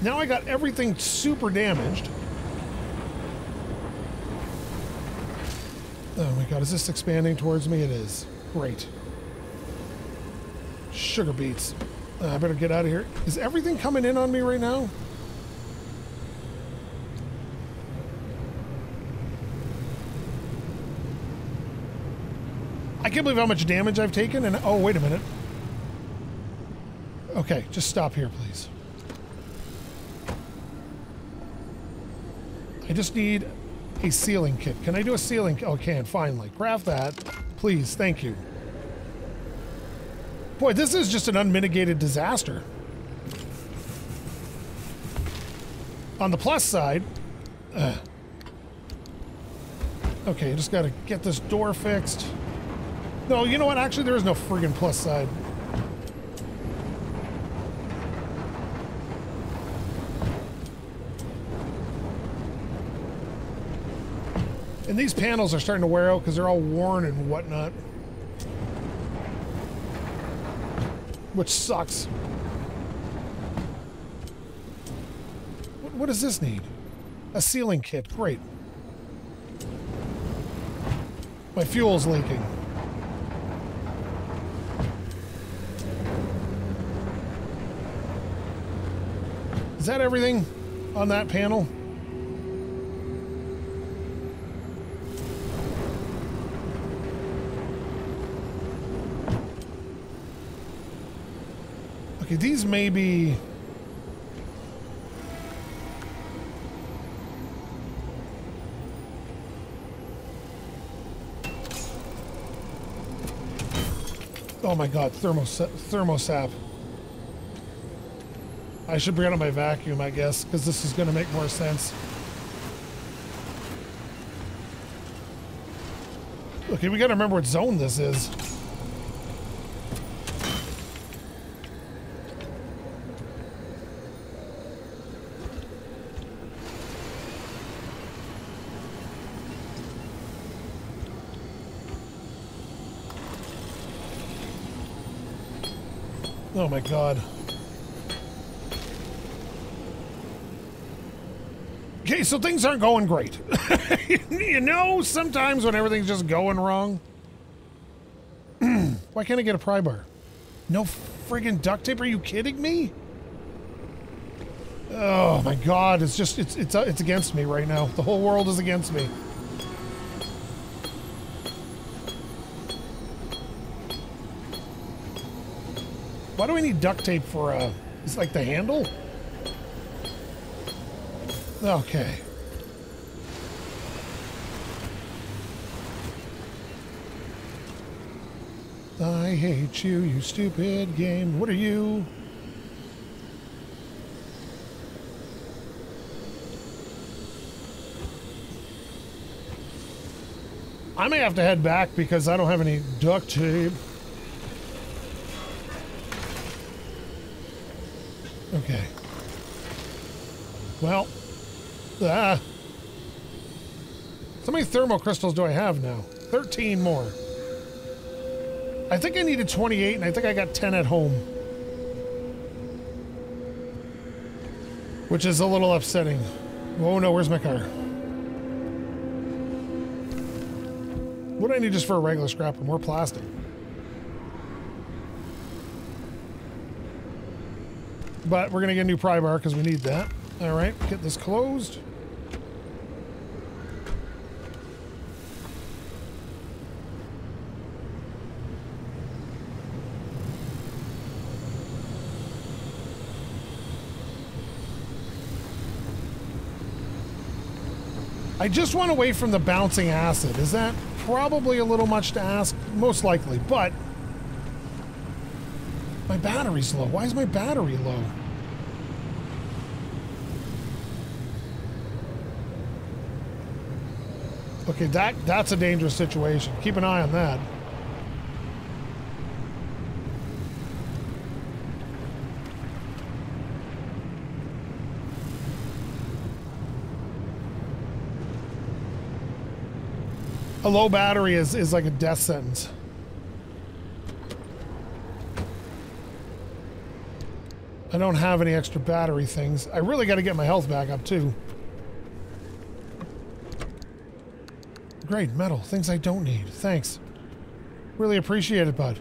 Now I got everything super damaged. Oh my god, is this expanding towards me? It is. Great. Sugar beets. Uh, I better get out of here. Is everything coming in on me right now? I can't believe how much damage I've taken and... oh, wait a minute. Okay, just stop here, please. I just need a ceiling kit. Can I do a ceiling kit? Oh, I can, finally. Craft that. Please, thank you. Boy, this is just an unmitigated disaster. On the plus side... Uh, okay, I just gotta get this door fixed. No, you know what? Actually, there is no friggin' plus side. And these panels are starting to wear out because they're all worn and whatnot. Which sucks. What, what does this need? A ceiling kit. Great. My fuel's leaking. Is that everything on that panel? Okay, these may be... Oh my god, thermosap. thermosap. I should bring out my vacuum, I guess, because this is going to make more sense. Okay, we got to remember what zone this is. Oh my god. Okay, so things aren't going great. You know, sometimes when everything's just going wrong. Why can't I get a pry bar? No friggin' duct tape? Are you kidding me? Oh my god, it's just, it's, it's, it's against me right now. The whole world is against me. Why do we need duct tape for, uh, it's like the handle? Okay. I hate you, you stupid game. What are you? I may have to head back because I don't have any duct tape. Okay. Well, ah. So many thermal crystals do I have now? thirteen more. I think I needed twenty-eight, and I think I got ten at home. Which is a little upsetting. Oh no, where's my car? What do I need just for a regular scrapper? More plastic. But we're going to get a new pry bar because we need that. All right, get this closed. I just went away from the bouncing acid. Is that probably a little much to ask? Most likely, but... my battery's low. Why is my battery low? Okay, that that's a dangerous situation. Keep an eye on that. A low battery is, is like a death sentence. I don't have any extra battery things. I really got to get my health back up too. Great, metal. Things I don't need. Thanks. Really appreciate it, bud.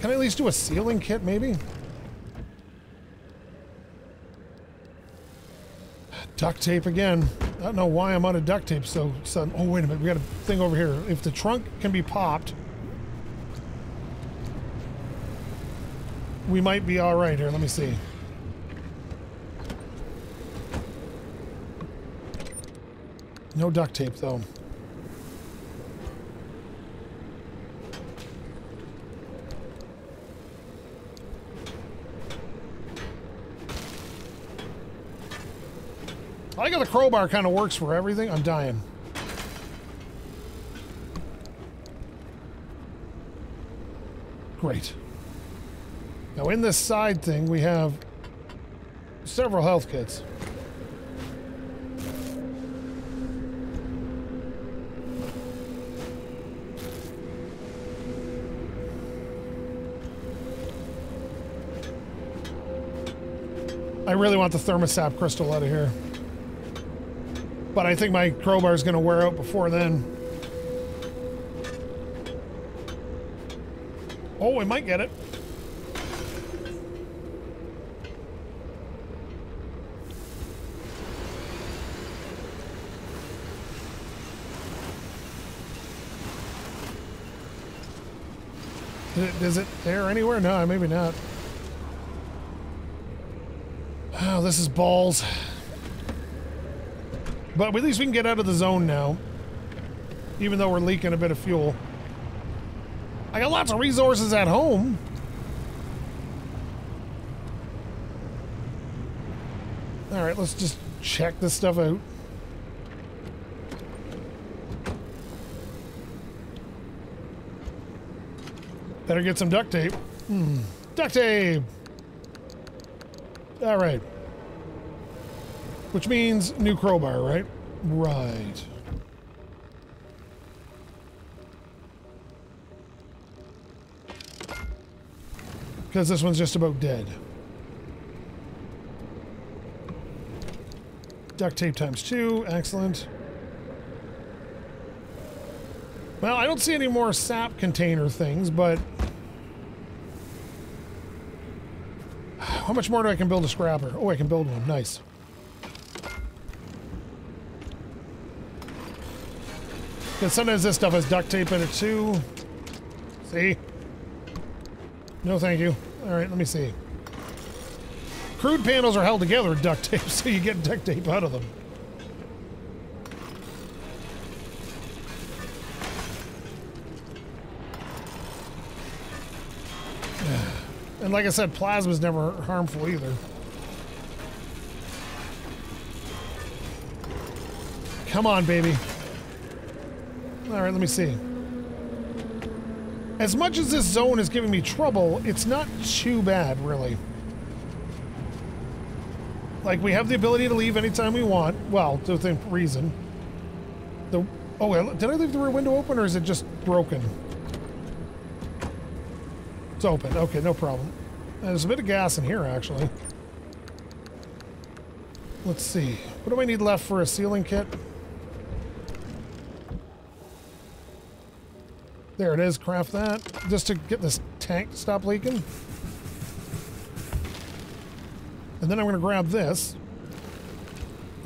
Can I at least do a sealing kit, maybe? Duct tape again. I don't know why I'm out of duct tape so sudden. Oh, wait a minute. We got a thing over here. If the trunk can be popped, we might be all right here. Let me see. No duct tape, though. I like how the crowbar kind of works for everything. I'm dying. Great. Now, in this side thing, we have several health kits. I really want the thermosap crystal out of here. But I think my crowbar is going to wear out before then. Oh, we might get it. Is it, is it there anywhere? No, maybe not. Oh, this is balls. But at least we can get out of the zone now. even though we're leaking a bit of fuel. I got lots of resources at home. All right, let's just check this stuff out. Better get some duct tape. Hmm. Duct tape! All right. Which means new crowbar, right? Right. Because this one's just about dead. Duct tape times two. Excellent. Well, I don't see any more sap container things, but... how much more do I can build a scrapper? Oh, I can build one. Nice. Because sometimes this stuff has duct tape in it too. See? No, thank you. All right, let me see. Crude panels are held together with duct tape, so you get duct tape out of them. And like I said, plasma's never harmful either. Come on, baby. All right, let me see. As much as this zone is giving me trouble, it's not too bad, really. Like, we have the ability to leave anytime we want. Well, to the reason. The, oh, did I leave the rear window open, or is it just broken? It's open. Okay, no problem. There's a bit of gas in here, actually. Let's see. What do I need left for a sealing kit? There it is, craft that. Just to get this tank to stop leaking. And then I'm going to grab this.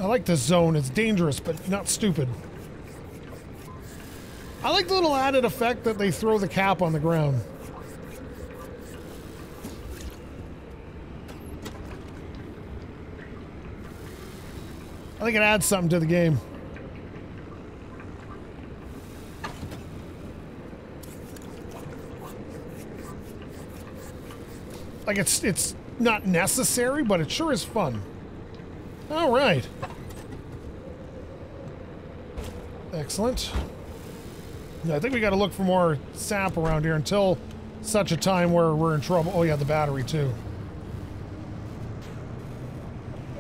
I like this zone. It's dangerous, but not stupid. I like the little added effect that they throw the cap on the ground. I think it adds something to the game. Like, it's it's not necessary, but it sure is fun. All right. Excellent. Yeah, I think we got to look for more sap around here until such a time where we're in trouble. Oh, yeah, the battery, too.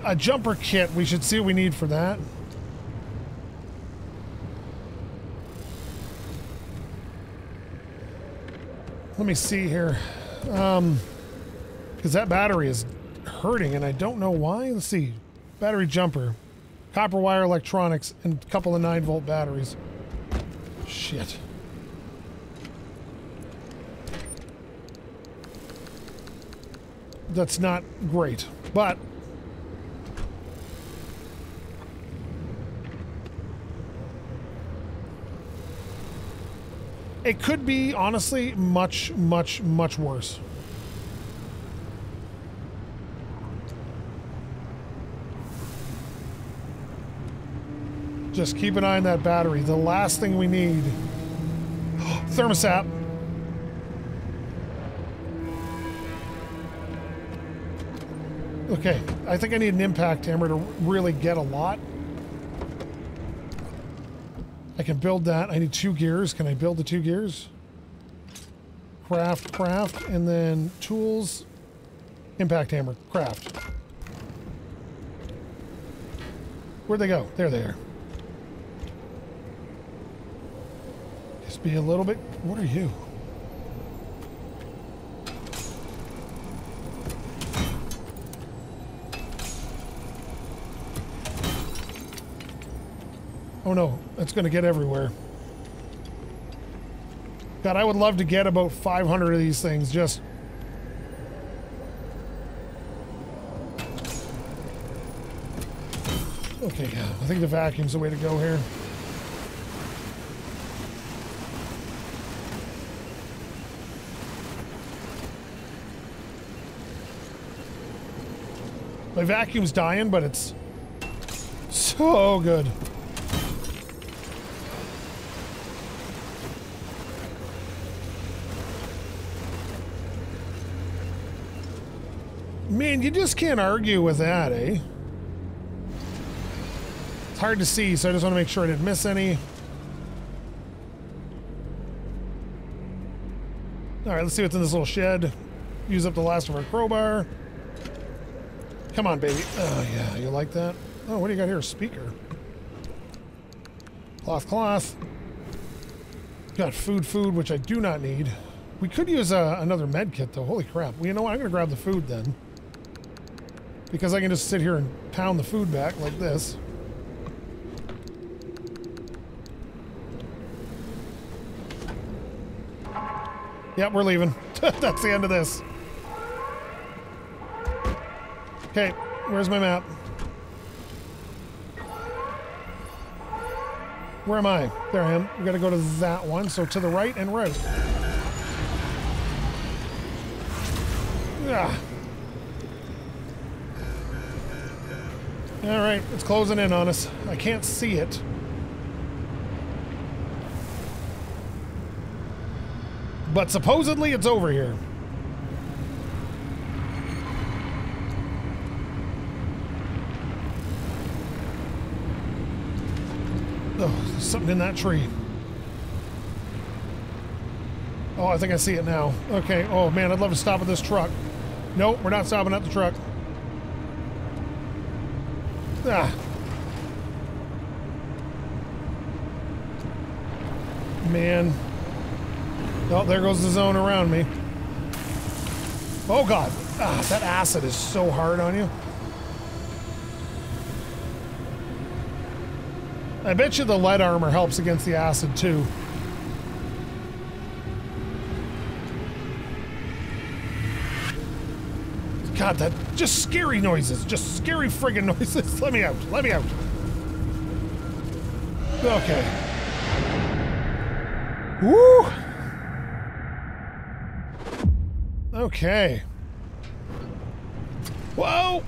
A jumper kit. We should see what we need for that. Let me see here. Um... Because that battery is hurting, and I don't know why. Let's see. Battery jumper. Copper wire electronics and a couple of nine volt batteries. Shit. That's not great, but... it could be, honestly, much, much, much worse. Just keep an eye on that battery. The last thing we need. Thermostat. Okay, I think I need an impact hammer to really get a lot. I can build that. I need two gears. Can I build the two gears? Craft, craft, and then tools. Impact hammer, craft. Where'd they go? There they are. Be a little bit. What are you? Oh no, it's going to get everywhere. God, I would love to get about five hundred of these things. Just okay. Yeah, I think the vacuum's the way to go here. My vacuum's dying, but it's so good. Man, you just can't argue with that, eh? It's hard to see, so I just want to make sure I didn't miss any. All right, let's see what's in this little shed. Use up the last of our crowbar. Come on, baby. Oh, yeah, you like that? Oh, what do you got here? A speaker. Cloth, cloth. Got food, food, which I do not need. We could use uh, another med kit, though. Holy crap. Well, you know what? I'm going to grab the food, then. Because I can just sit here and pound the food back like this. Yep, we're leaving. That's the end of this. Okay, where's my map? Where am I? There I am. We got to go to that one. So to the right and right. Yeah. All right, it's closing in on us. I can't see it. But supposedly it's over here. Oh, there's something in that tree. Oh, I think I see it now. Okay. Oh, man, I'd love to stop at this truck. Nope, we're not stopping at the truck. Ah. Man. Oh, there goes the zone around me. Oh, God. Ah, that acid is so hard on you. I bet you the lead armor helps against the acid, too. God, that... Just scary noises. Just scary friggin' noises. Let me out. Let me out. Okay. Woo! Okay. Whoa!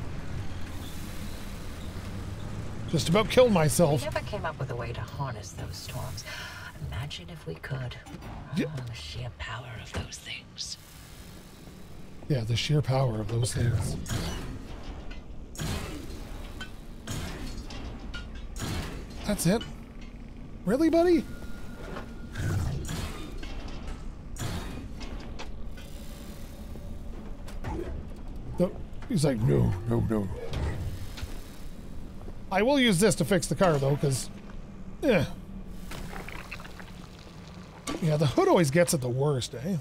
Just about killed myself. We never came up with a way to harness those storms. Imagine if we could. Yeah. Oh, the sheer power of those things. Yeah, the sheer power of those things. That's it? Really, buddy? He's like, no, no, no. I will use this to fix the car, though, because... Yeah. Yeah, the hood always gets it the worst, eh?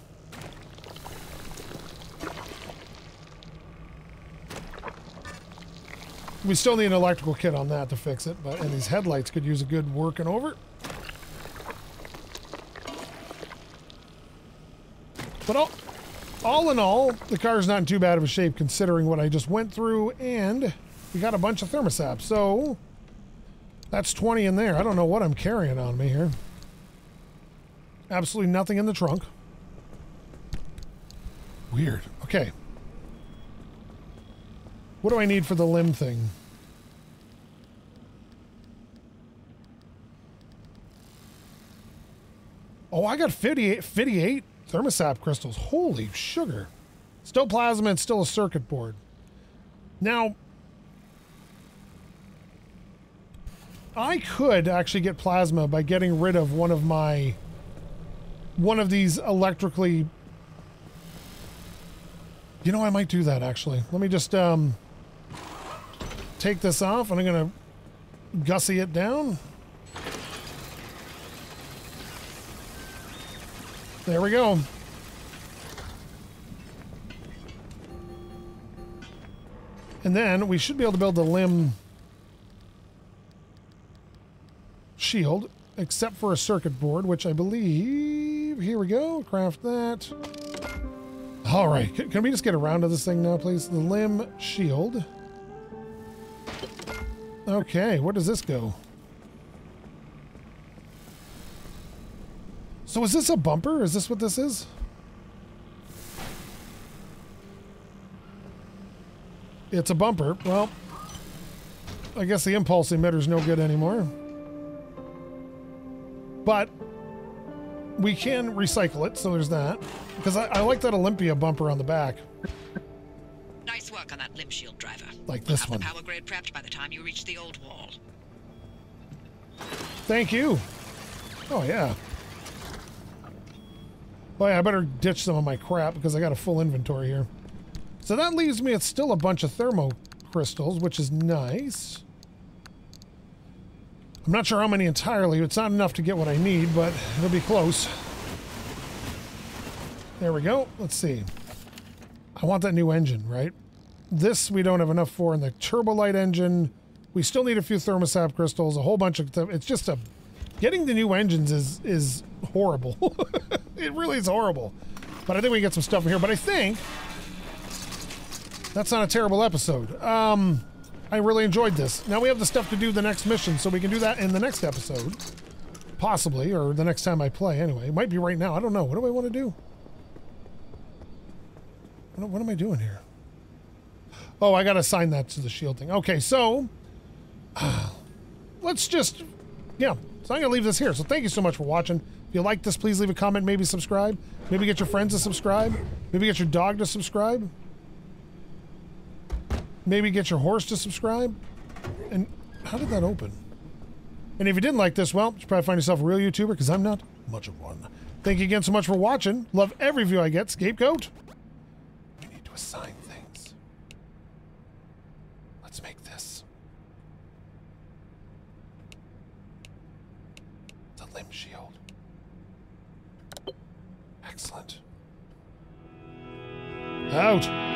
We still need an electrical kit on that to fix it, but... And these headlights could use a good working over. But I'll... All in all, the car's not in too bad of a shape considering what I just went through, and we got a bunch of thermosaps, so that's twenty in there. I don't know what I'm carrying on me here. Absolutely nothing in the trunk. Weird. Okay. What do I need for the limb thing? Oh, I got fifty-eight. fifty-eight. Thermosap crystals. Holy sugar. Still plasma and still a circuit board. Now, I could actually get plasma by getting rid of one of my... One of these electrically... You know, I might do that, actually. Let me just um, take this off, and I'm going to gussy it down. There we go. And then we should be able to build the limb shield, except for a circuit board, which I believe... Here we go. Craft that. All right. Can, can we just get around to this thing now, please? The limb shield. Okay. Where does this go? So is this a bumper? Is this what this is? It's a bumper. Well, I guess the impulse emitter's no good anymore. But we can recycle it, so there's that. Because I, I like that Olympia bumper on the back. Nice work on that. Limb shield driver. Like this Have one. Have the power grid prepped by the time you reach the old wall. Thank you. Oh, yeah. Well, yeah, I better ditch some of my crap because I got a full inventory here. So that leaves me with still a bunch of thermocrystals, which is nice. I'm not sure how many entirely. It's not enough to get what I need, but it'll be close. There we go. Let's see. I want that new engine, right? This we don't have enough for in the Turbolite engine. We still need a few thermosap crystals, a whole bunch of them. It's just a... Getting the new engines is is horrible. It really is horrible. But I think we can get some stuff in here. But I think that's not a terrible episode. Um, I really enjoyed this. Now we have the stuff to do the next mission, so we can do that in the next episode. Possibly, or the next time I play anyway. It might be right now. I don't know. What do I want to do? What, what am I doing here? Oh, I got to assign that to the shield thing. Okay, so uh, let's just... Yeah, so I'm going to leave this here. So thank you so much for watching. If you like this, please leave a comment. Maybe subscribe. Maybe get your friends to subscribe. Maybe get your dog to subscribe. Maybe get your horse to subscribe. And how did that open? And if you didn't like this, well, you should probably find yourself a real YouTuber because I'm not much of one. Thank you again so much for watching. Love every view I get. Scapegoat. We need to assign things. Let's make this. Limb shield. Excellent. Out.